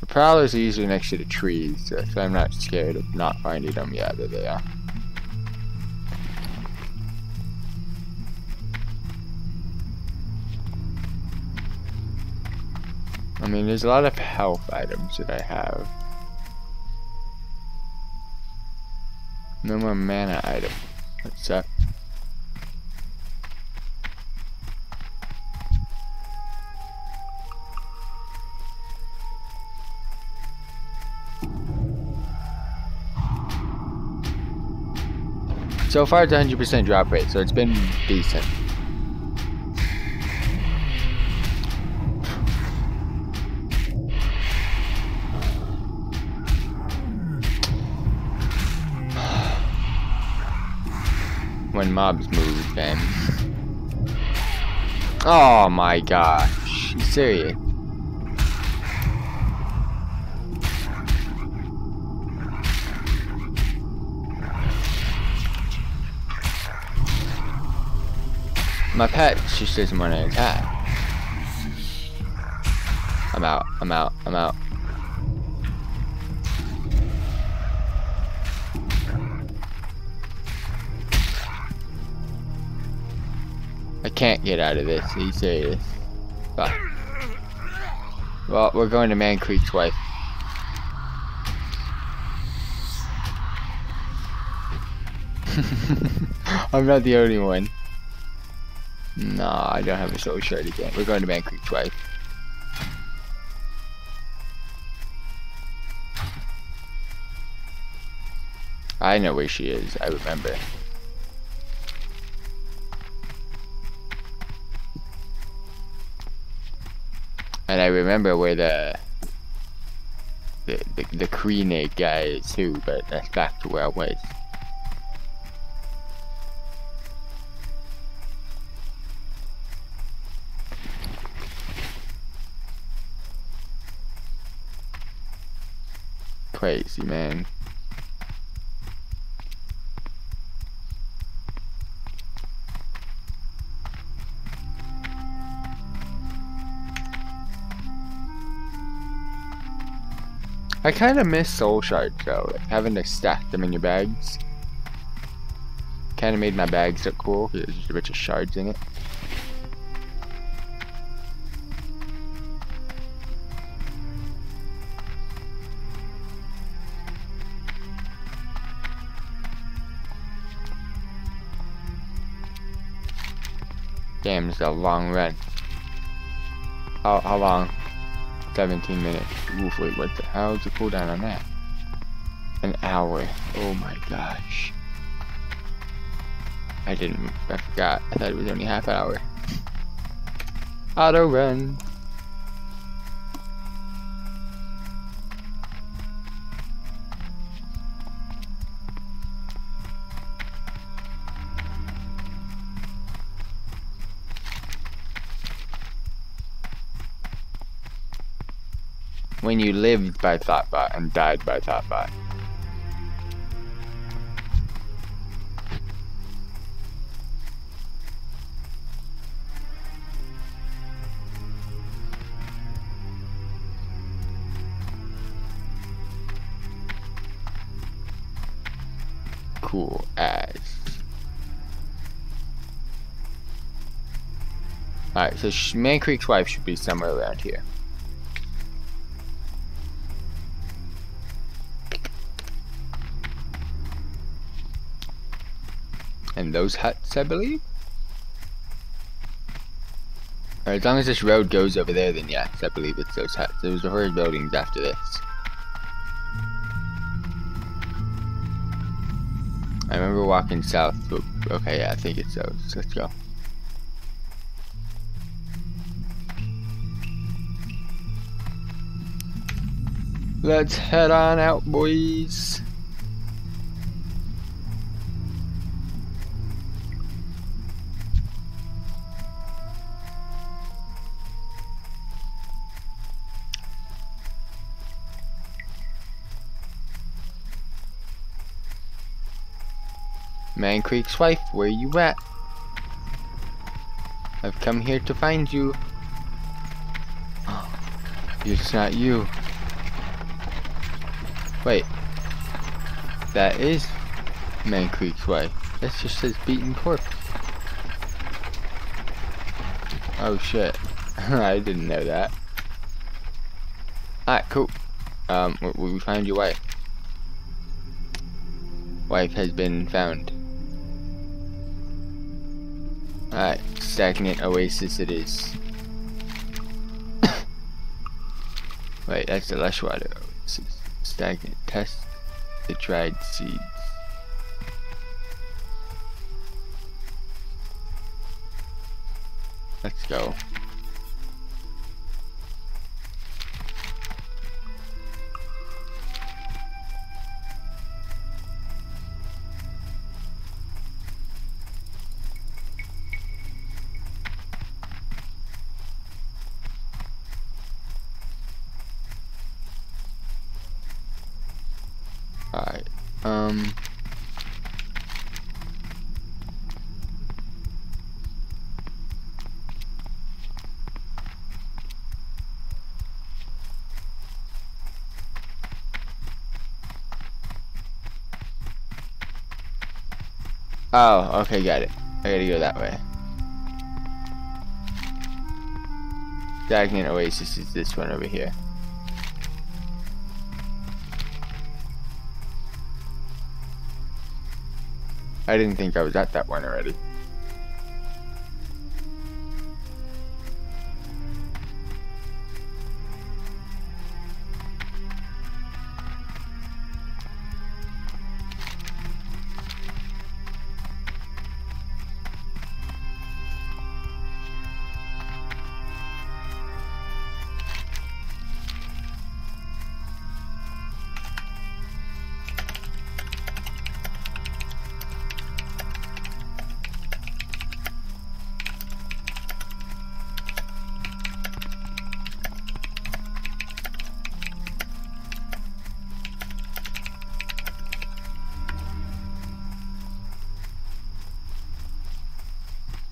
The prowlers are usually next to the trees, so I'm not scared of not finding them. Yeah, there they are. I mean, there's a lot of health items that I have. No more mana item. That sucks. So far it's 100% drop rate, so it's been decent. When mobs move, then. Oh my gosh, you serious? My pet just doesn't want to attack. I'm out, I'm out, I'm out. I can't get out of this, are you serious? Fuck. Well, we're going to Mankrik twice. I'm not the only one. Nah, I don't have a soul shard again. We're going to Mankrik twice. I know where she is, I remember. And I remember where the Kreenig guy is too, but that's back to where I was. Crazy, man. I kind of miss soul shards though, like having to stack them in your bags. Kind of made my bags look cool because there's just a bunch of shards in it. Damn, this is a long run. How long? 17 minutes. Oof, wait, what the hell is the cooldown on that? An hour. Oh my gosh. I forgot. I thought it was only half an hour. Auto run. When you lived by Thoughtbot and died by Thoughtbot. Cool ass. Alright, so Mankrik's wife should be somewhere around here. And those huts, I believe. Or as long as this road goes over there, then yes, I believe it's those huts. There was a horde of buildings after this. I remember walking south. Okay, yeah, I think it's those. Let's go. Let's head on out, boys. Mankrik's wife, where you at? I've come here to find you. It's not you. Wait. That is Mankrik's wife. That's just his beaten corpse. Oh shit. I didn't know that. Alright, cool. We found your wife. Wife has been found. Alright, Stagnant Oasis it is. Wait, that's the Lush Water Oasis. Stagnant, test the dried seeds. Let's go. Oh, okay, got it. I gotta go that way. Stagnant Oasis is this one over here. I didn't think I was at that one already.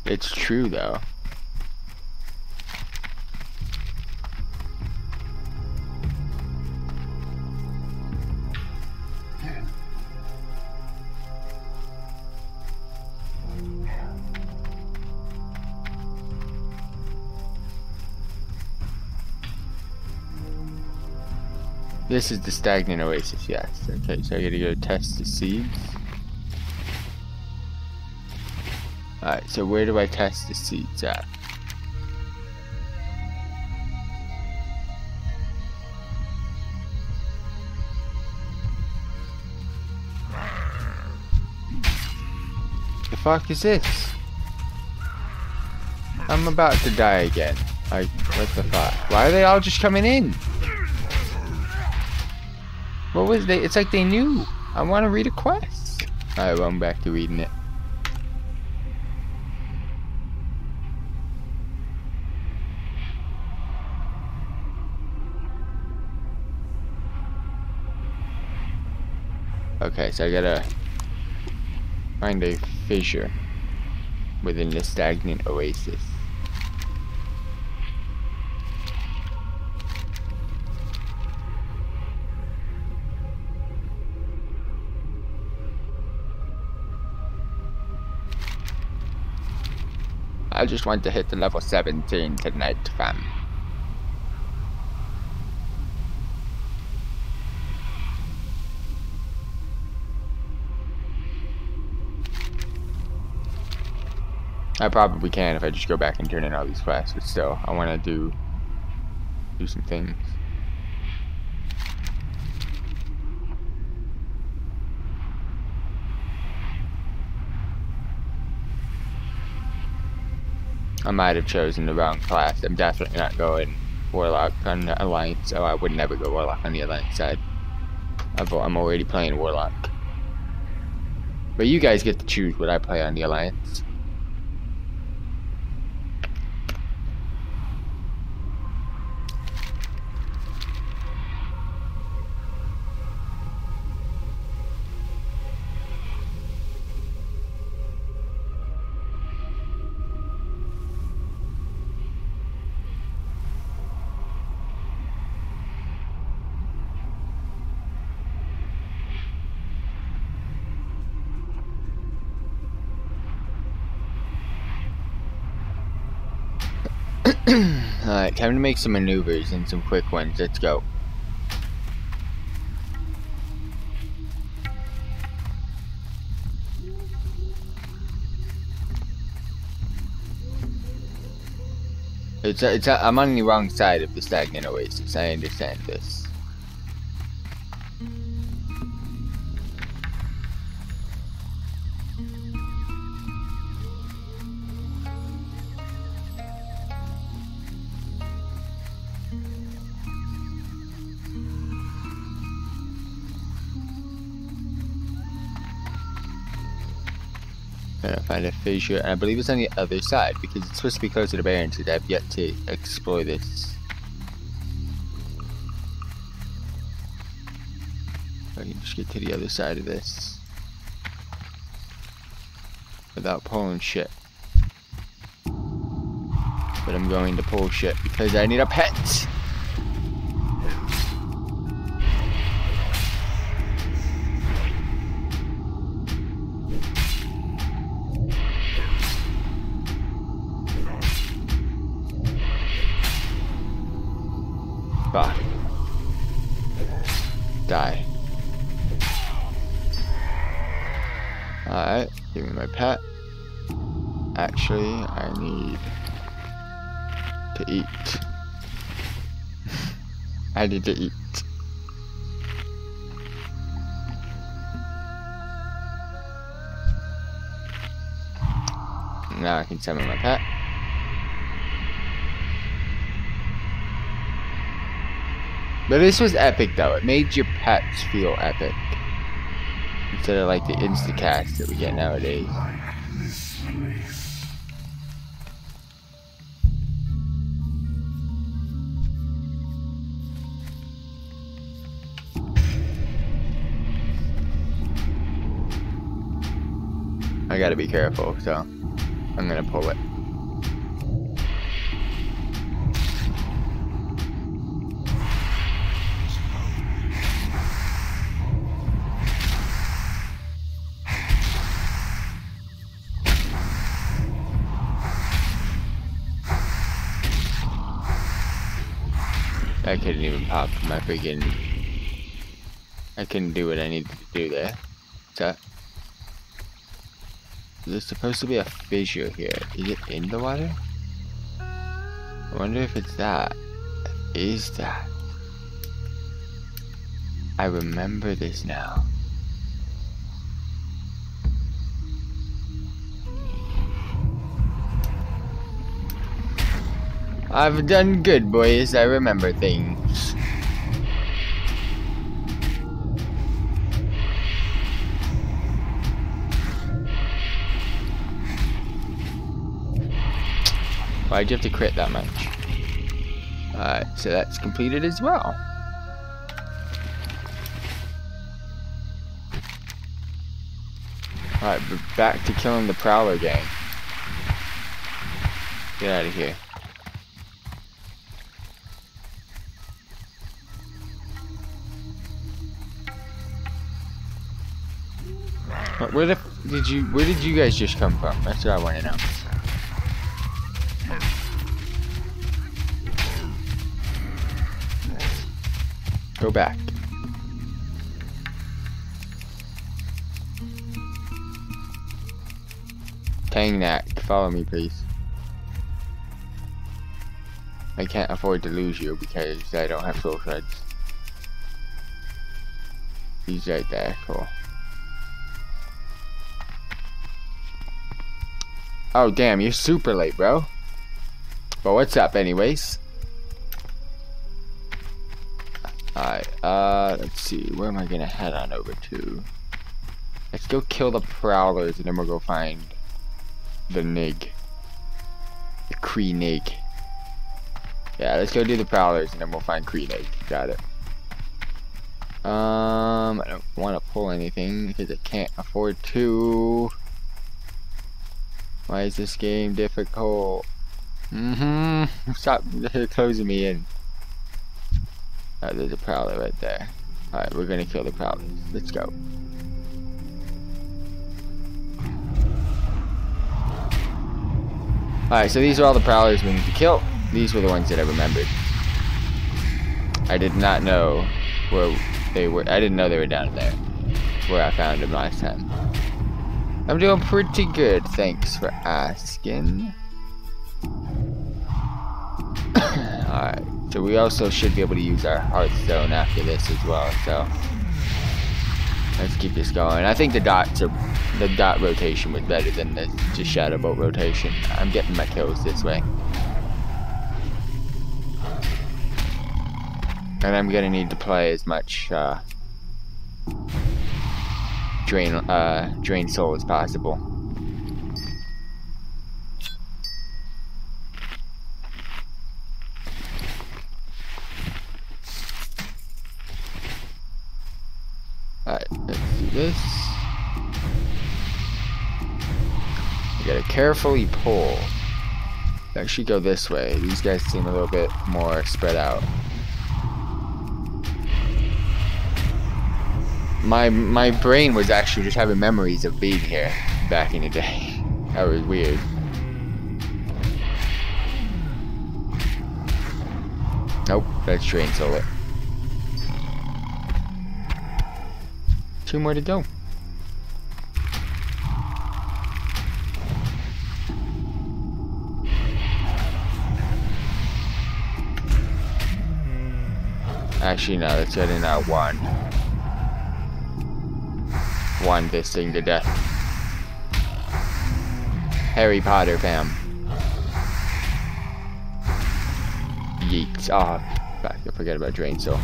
It's true though. This is the Stagnant Oasis, yes. Okay, so I gotta go test the seeds. Alright, so where do I test the seeds at? The fuck is this? I'm about to die again. Like, what the fuck? Why are they all just coming in? What was they? It's like they knew. I want to read a quest. Alright, well, I'm back to reading it. Okay, so I gotta find a fissure within the Stagnant Oasis. I just want to hit the level 17 tonight, fam. I probably can if I just go back and turn in all these quests, but still, I want to do some things. I might have chosen the wrong class. I'm definitely not going Warlock on the Alliance. Oh, I would never go Warlock on the Alliance side. I'm already playing Warlock. But you guys get to choose what I play on the Alliance. Alright, time to make some maneuvers and some quick ones. Let's go. I'm on the wrong side of the Stagnant Oasis. I understand this. Find a fissure, and I believe it's on the other side because it's supposed to be closer to Barrens. I've yet to explore this. I can just get to the other side of this without pulling shit, but I'm going to pull shit because I need a pet. Die. Alright, give me my pet. Actually, I need to eat. I need to eat. Now I can summon my pet. But this was epic though, it made your pets feel epic. Instead of like the instacast that we get nowadays. I gotta be careful, so I'm gonna pull it. I couldn't even pop my freaking... I couldn't do what I needed to do there. What's that? There's supposed to be a fissure here. Is it in the water? I wonder if it's that. Is that? I remember this now. I've done good, boys. I remember things. Why'd you have to crit that much? Alright, so that's completed as well. Alright, we're back to killing the Prowler gang. Get out of here. Where did you guys just come from? That's what I want to know. Go back. Tang that. Follow me, please. I can't afford to lose you because I don't have soul shreds. He's right there. Cool. Oh damn, you're super late, bro. But what's up anyways? Alright, let's see, where am I gonna head on over to? Let's go kill the Prowlers and then we'll go find the Nig. The Kreenig. Yeah, let's go do the Prowlers and then we'll find Kreenig. Got it. I don't want to pull anything because I can't afford to. Why is this game difficult? Stop closing me in. Oh, there's a Prowler right there. Alright, we're gonna kill the Prowlers. Let's go. Alright, so these are all the Prowlers we need to kill. These were the ones that I remembered. I did not know where they were. I didn't know they were down there, where I found them last time. I'm doing pretty good, thanks for asking. Alright, so we also should be able to use our Hearthstone after this as well, so let's keep this going. I think the dot rotation was better than the just Shadowbolt rotation. I'm getting my kills this way. And I'm gonna need to play as much drain soul as possible. Alright, let's do this. You gotta carefully pull. That should go this way. These guys seem a little bit more spread out. My brain was actually just having memories of being here back in the day. That was weird. Nope, that's drain soul. Two more to go. Actually, no, let's get in that one. Won this thing to death. Harry Potter, fam. Yeeks. Ah, I forgot about drain soul.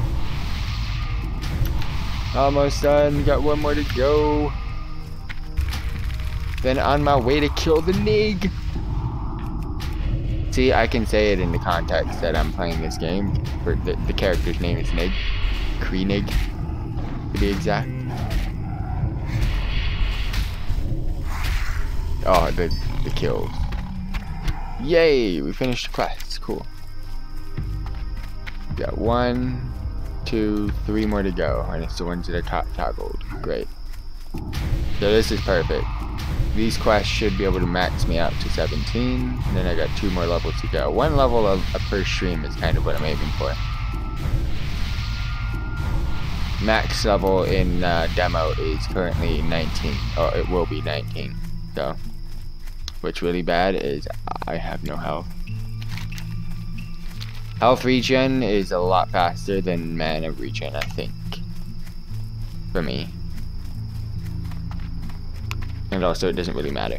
Almost done. We got one more to go. Then on my way to kill the Nig. See, I can say it in the context that I'm playing this game. The character's name is Nig. Kreenig, to be exact. Oh, the kills. Yay, we finished the quest. Cool. Got 1, 2, 3 more to go, and it's the ones that are toggled. Great. So this is perfect. These quests should be able to max me out to 17, and then I got 2 more levels to go. 1 level of a per stream is kind of what I'm aiming for. Max level in demo is currently 19, or it will be 19. So, what's really bad is I have no health. Health regen is a lot faster than mana regen, I think, for me. And also, it doesn't really matter.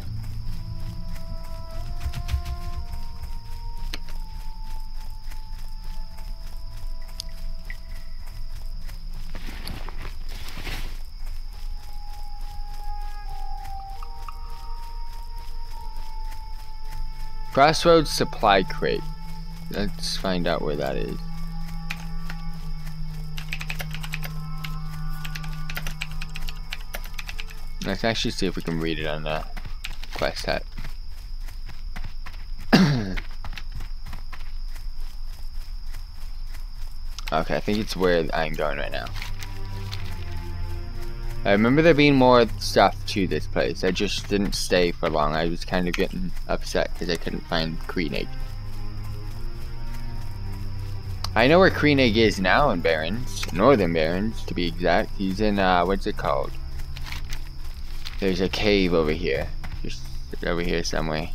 Crossroads supply crate. Let's find out where that is. Let's actually see if we can read it on the quest hat. Okay, I think it's where I'm going right now. I remember there being more stuff to this place. I just didn't stay for long. I was kind of getting upset because I couldn't find Kreenig. I know where Kreenig is now in Barrens, Northern Barrens to be exact. He's in, what's it called? There's a cave over here. Just over here somewhere.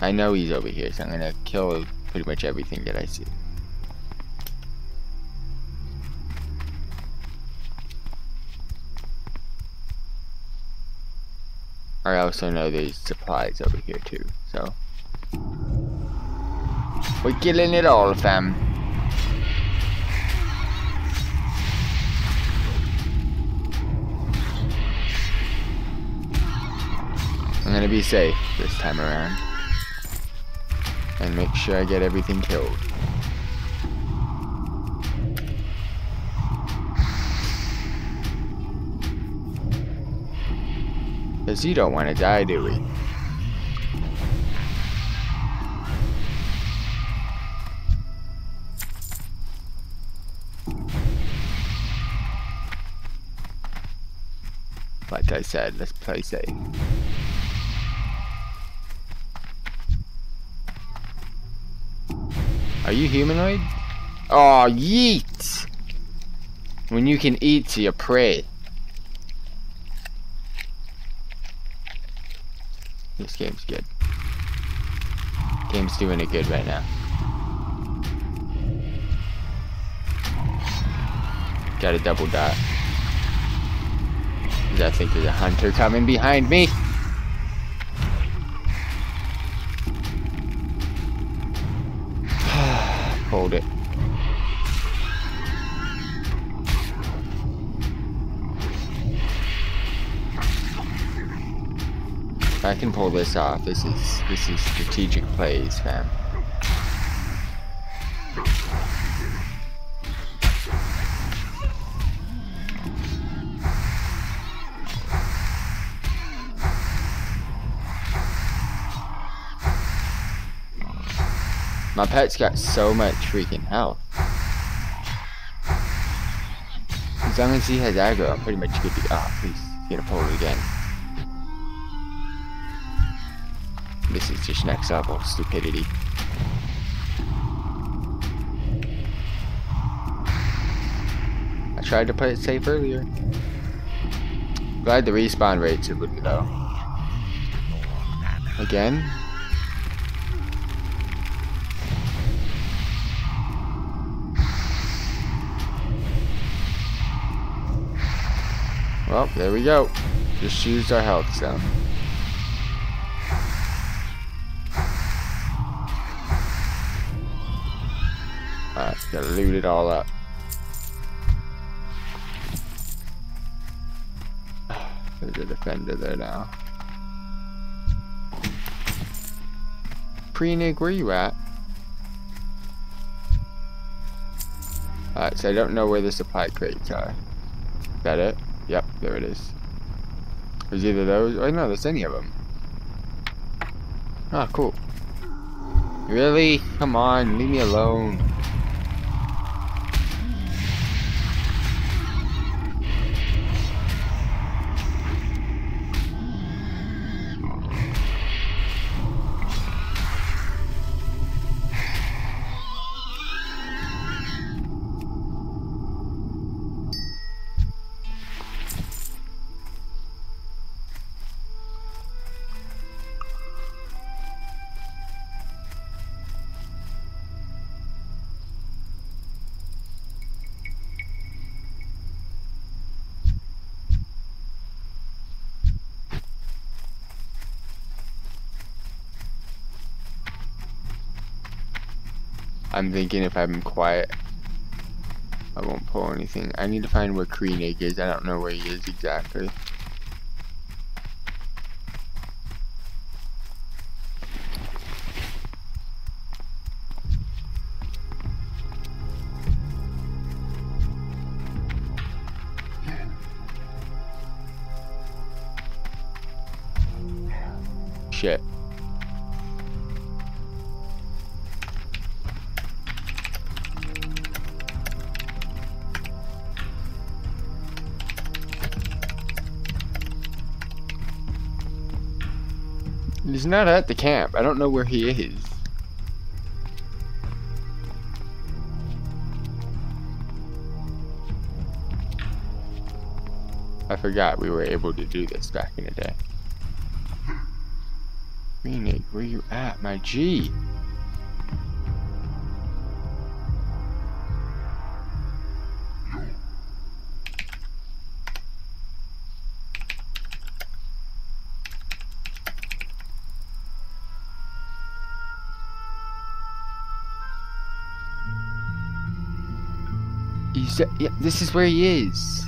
I know he's over here, so I'm gonna kill pretty much everything that I see. I also know there's supplies over here too, so we're killing it all, fam. I'm gonna be safe this time around and make sure I get everything killed. Because you don't want to die, do we? Like I said, let's play safe. Are you humanoid? Oh, yeet! When you can eat to your prey. This game's good. Game's doing it good right now. Got a double dot. I think there's a hunter coming behind me. Hold it. If I can pull this off, this is strategic plays, fam. My pet's got so much freaking health. As long as he has aggro, I'm pretty much good to go. Oh, he's gonna pull it again. This is just next level stupidity. I tried to play it safe earlier. Glad the respawn rates are really low. Again? Well, there we go. Just used our health zone. Alright, gotta loot it all up. There's a defender there now. Kreenig, where you at? Alright, so I don't know where the supply crates are. Is that it? Yep, there it is. There's either those, or no, there's any of them. Ah, cool. Really? Come on, leave me alone. I'm thinking if I'm quiet, I won't pull anything. I need to find where Kreenig is. I don't know where he is exactly. Shit. He's not at the camp. I don't know where he is. I forgot we were able to do this back in the day. Kreenig, where you at, my G? Yeah, this is where he is.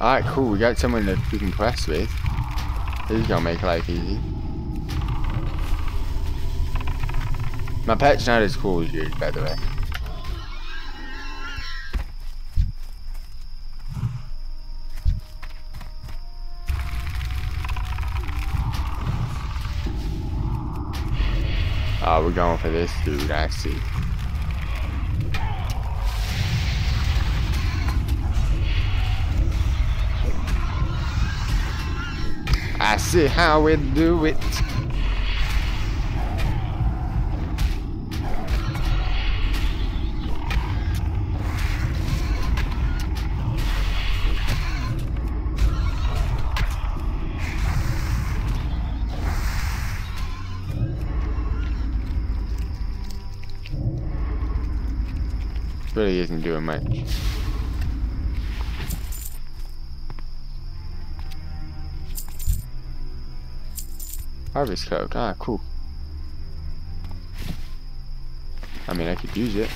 Alright, cool. We got someone that we can quest with. Who's gonna make life easy? My pet's not as cool as yours, by the way. Oh, we're going for this dude, I see. I see how we do it. Really isn't doing much. Harvest code. Ah, cool. I mean, I could use it.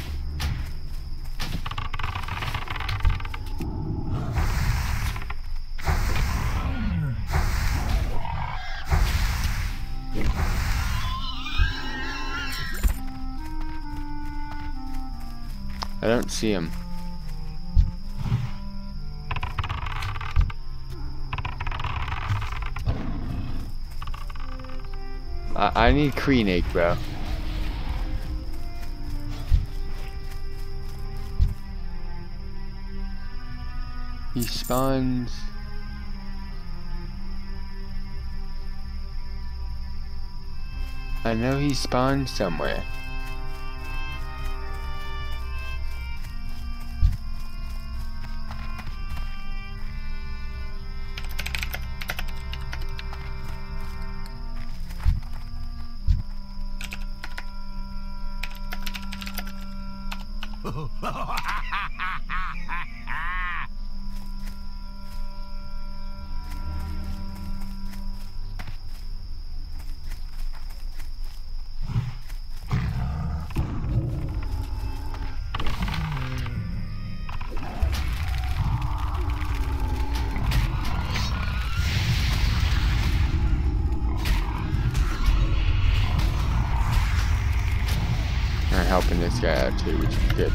I don't see him. I need Kreenig, bro. He spawns. I know he spawns somewhere. Helping this guy out too, which is good.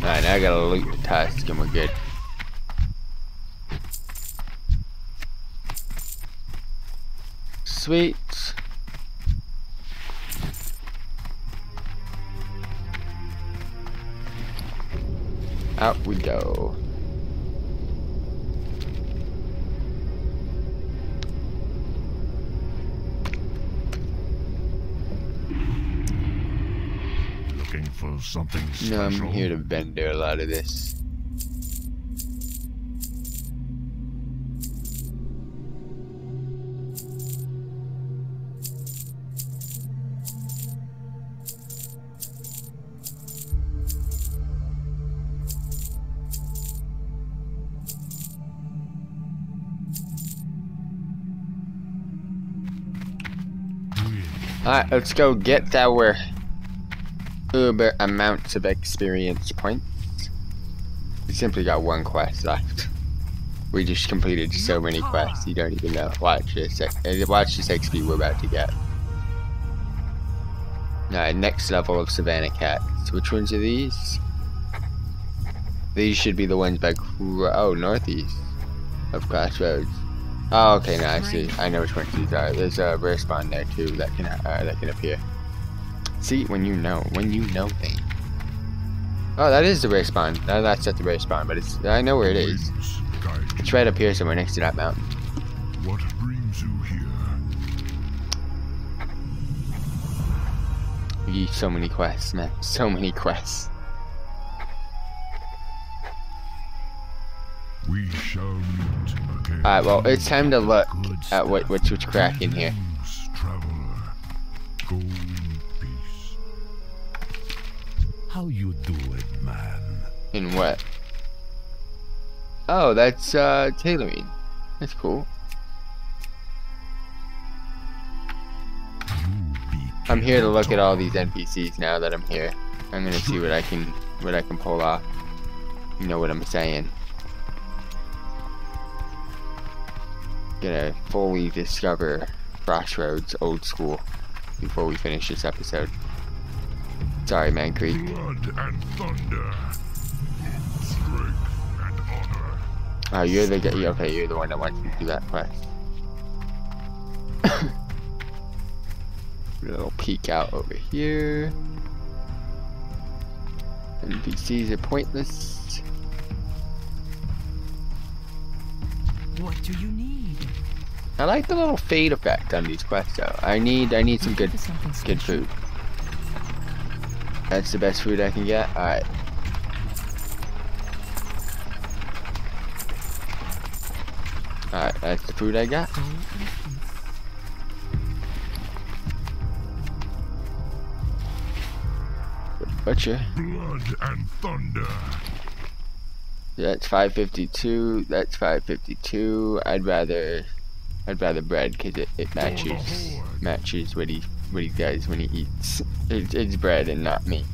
Alright, now I gotta loot the task and we're good. Sweet. Out we go. Looking for something special. No, I'm here to vendor a lot of this. Alright, let's go get our uber amounts of experience points. We simply got one quest left. We just completed so many quests, you don't even know. Watch this XP we're about to get. Alright, next level of Savannah Cats. Which ones are these? These should be the ones by... Oh, northeast of Crossroads. Oh, okay, now I see. I know which ones these are. There's a rare spawn there too that can appear. See, when you know things. Oh, that is the rare spawn. No, that's not the rare spawn, but it's. I know where it is. It's right up here somewhere next to that mountain. What brings you here? Yee, so many quests, man. So many quests. We shall meet. Alright, well, it's time to look at what's cracking here. how you do it, man. In what? Oh, that's tailoring. That's cool. I'm here to look at all these NPCs now that I'm here. I'm gonna see what I can pull off. You know what I'm saying. Gonna fully discover Crossroads old school before we finish this episode. Sorry, Mankrik. Blood and thunder. Strength and honor. Oh, you're the guy. Okay, you're the one that wants me to do that quest. Little peek out over here. NPCs are pointless. What do you need? I like the little fade effect on these quests though. I need some good food. That's the best food I can get. Alright. Alright, that's the food I got. Butcher. Blood and thunder. That's 552. That's 552. I'd rather bread because it matches what he does when he eats. It's bread and not meat.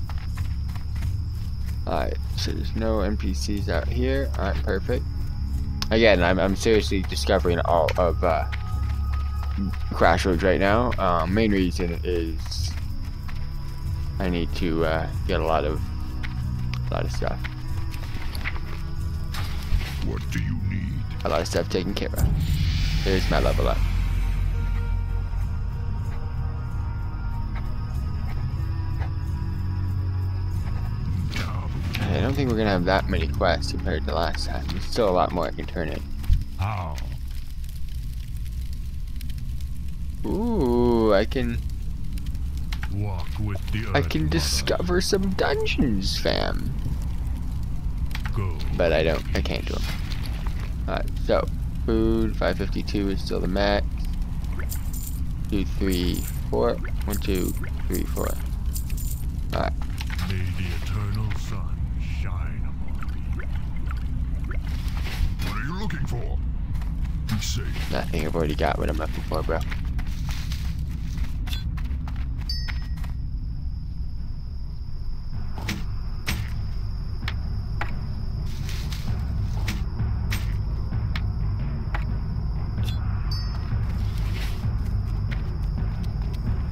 Alright, so there's no NPCs out here. Alright, perfect. Again, I'm seriously discovering all of Crossroads right now. Main reason is I need to get a lot of stuff. What do you need? A lot of stuff taken care of. There's my level up. Okay, I don't think we're gonna have that many quests compared to last time. There's still a lot more I can turn in. Oh. Ooh, I can. Walk with the I can discover some dungeons, fam. Go. But I can't do them. Alright, so food 552 is still the max. 2, 3, 4. 1, 2, 3, 4. Alright. May the eternal sun shine upon me. What are you looking for? Be safe. Nothing. I've already got what I'm looking for, bro.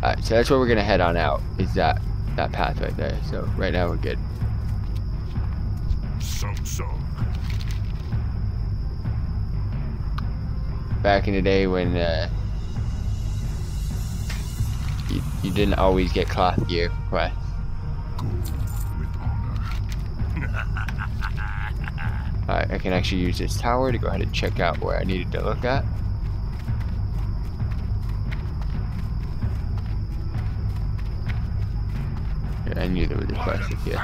Alright, so that's where we're gonna head on out, is that path right there. So right now we're good. So. Back in the day when you didn't always get cloth gear quests. Alright, I can actually use this tower to go ahead and check out where I needed to look at. I knew there was a quest here.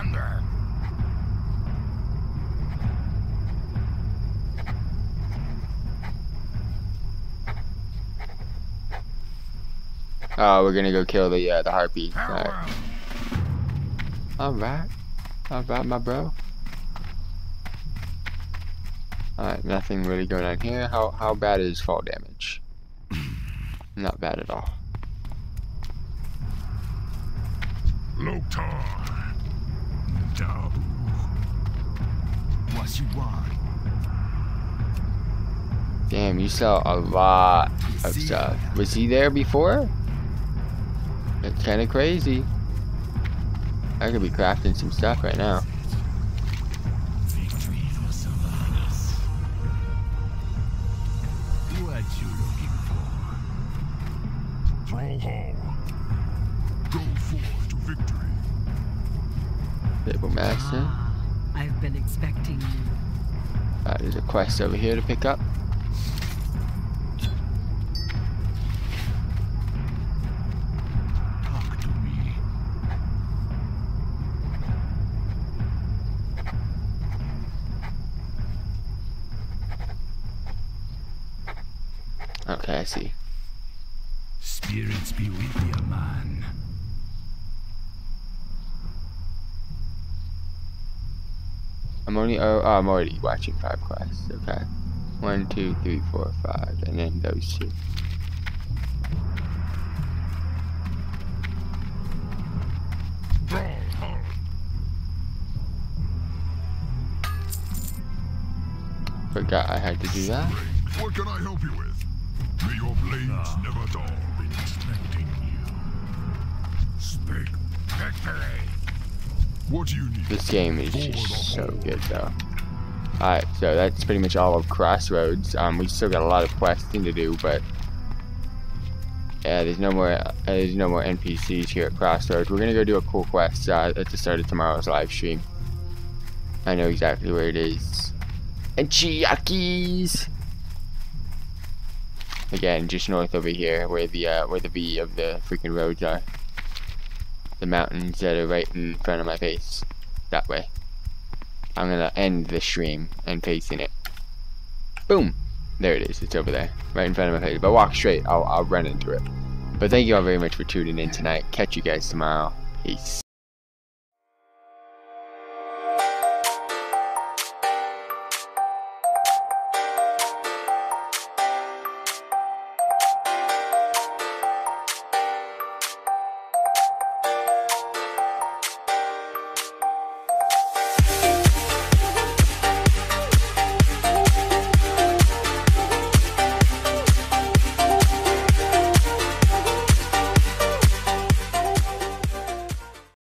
Oh, we're gonna go kill the harpy. Alright. Alright. Alright, my bro. Alright, nothing really going on here. How bad is fall damage? Not bad at all. Lotar. Dabu. What you want? Damn, you sell a lot of stuff. Was he there before? That's kind of crazy. I could be crafting some stuff right now. Victory was upon us. What you looking for? Roll home. Go forth. Victory. Table master. I've been expecting you. There's a quest over here to pick up. Talk to me. Okay, I see. Spirits be with you, man. I'm already watching 5 quests. Okay. 1, 2, 3, 4, 5, and then those 2. Forgot I had to do that. What can I help you with? May your blades never dull. I've been expecting you. Spectacular. What do you need? This game is just so good, though. Alright, so that's pretty much all of Crossroads. We still got a lot of questing to do, but yeah, there's no more NPCs here at Crossroads. We're gonna go do a cool quest at the start of tomorrow's live stream. I know exactly where it is. And Chiakis! Again, just north over here, where the V of the freaking roads are. The mountains that are right in front of my face. That way. I'm gonna end the stream and facing it. Boom! There it is. It's over there, right in front of my face. If I walk straight, I'll run into it. But thank you all very much for tuning in tonight. Catch you guys tomorrow. Peace.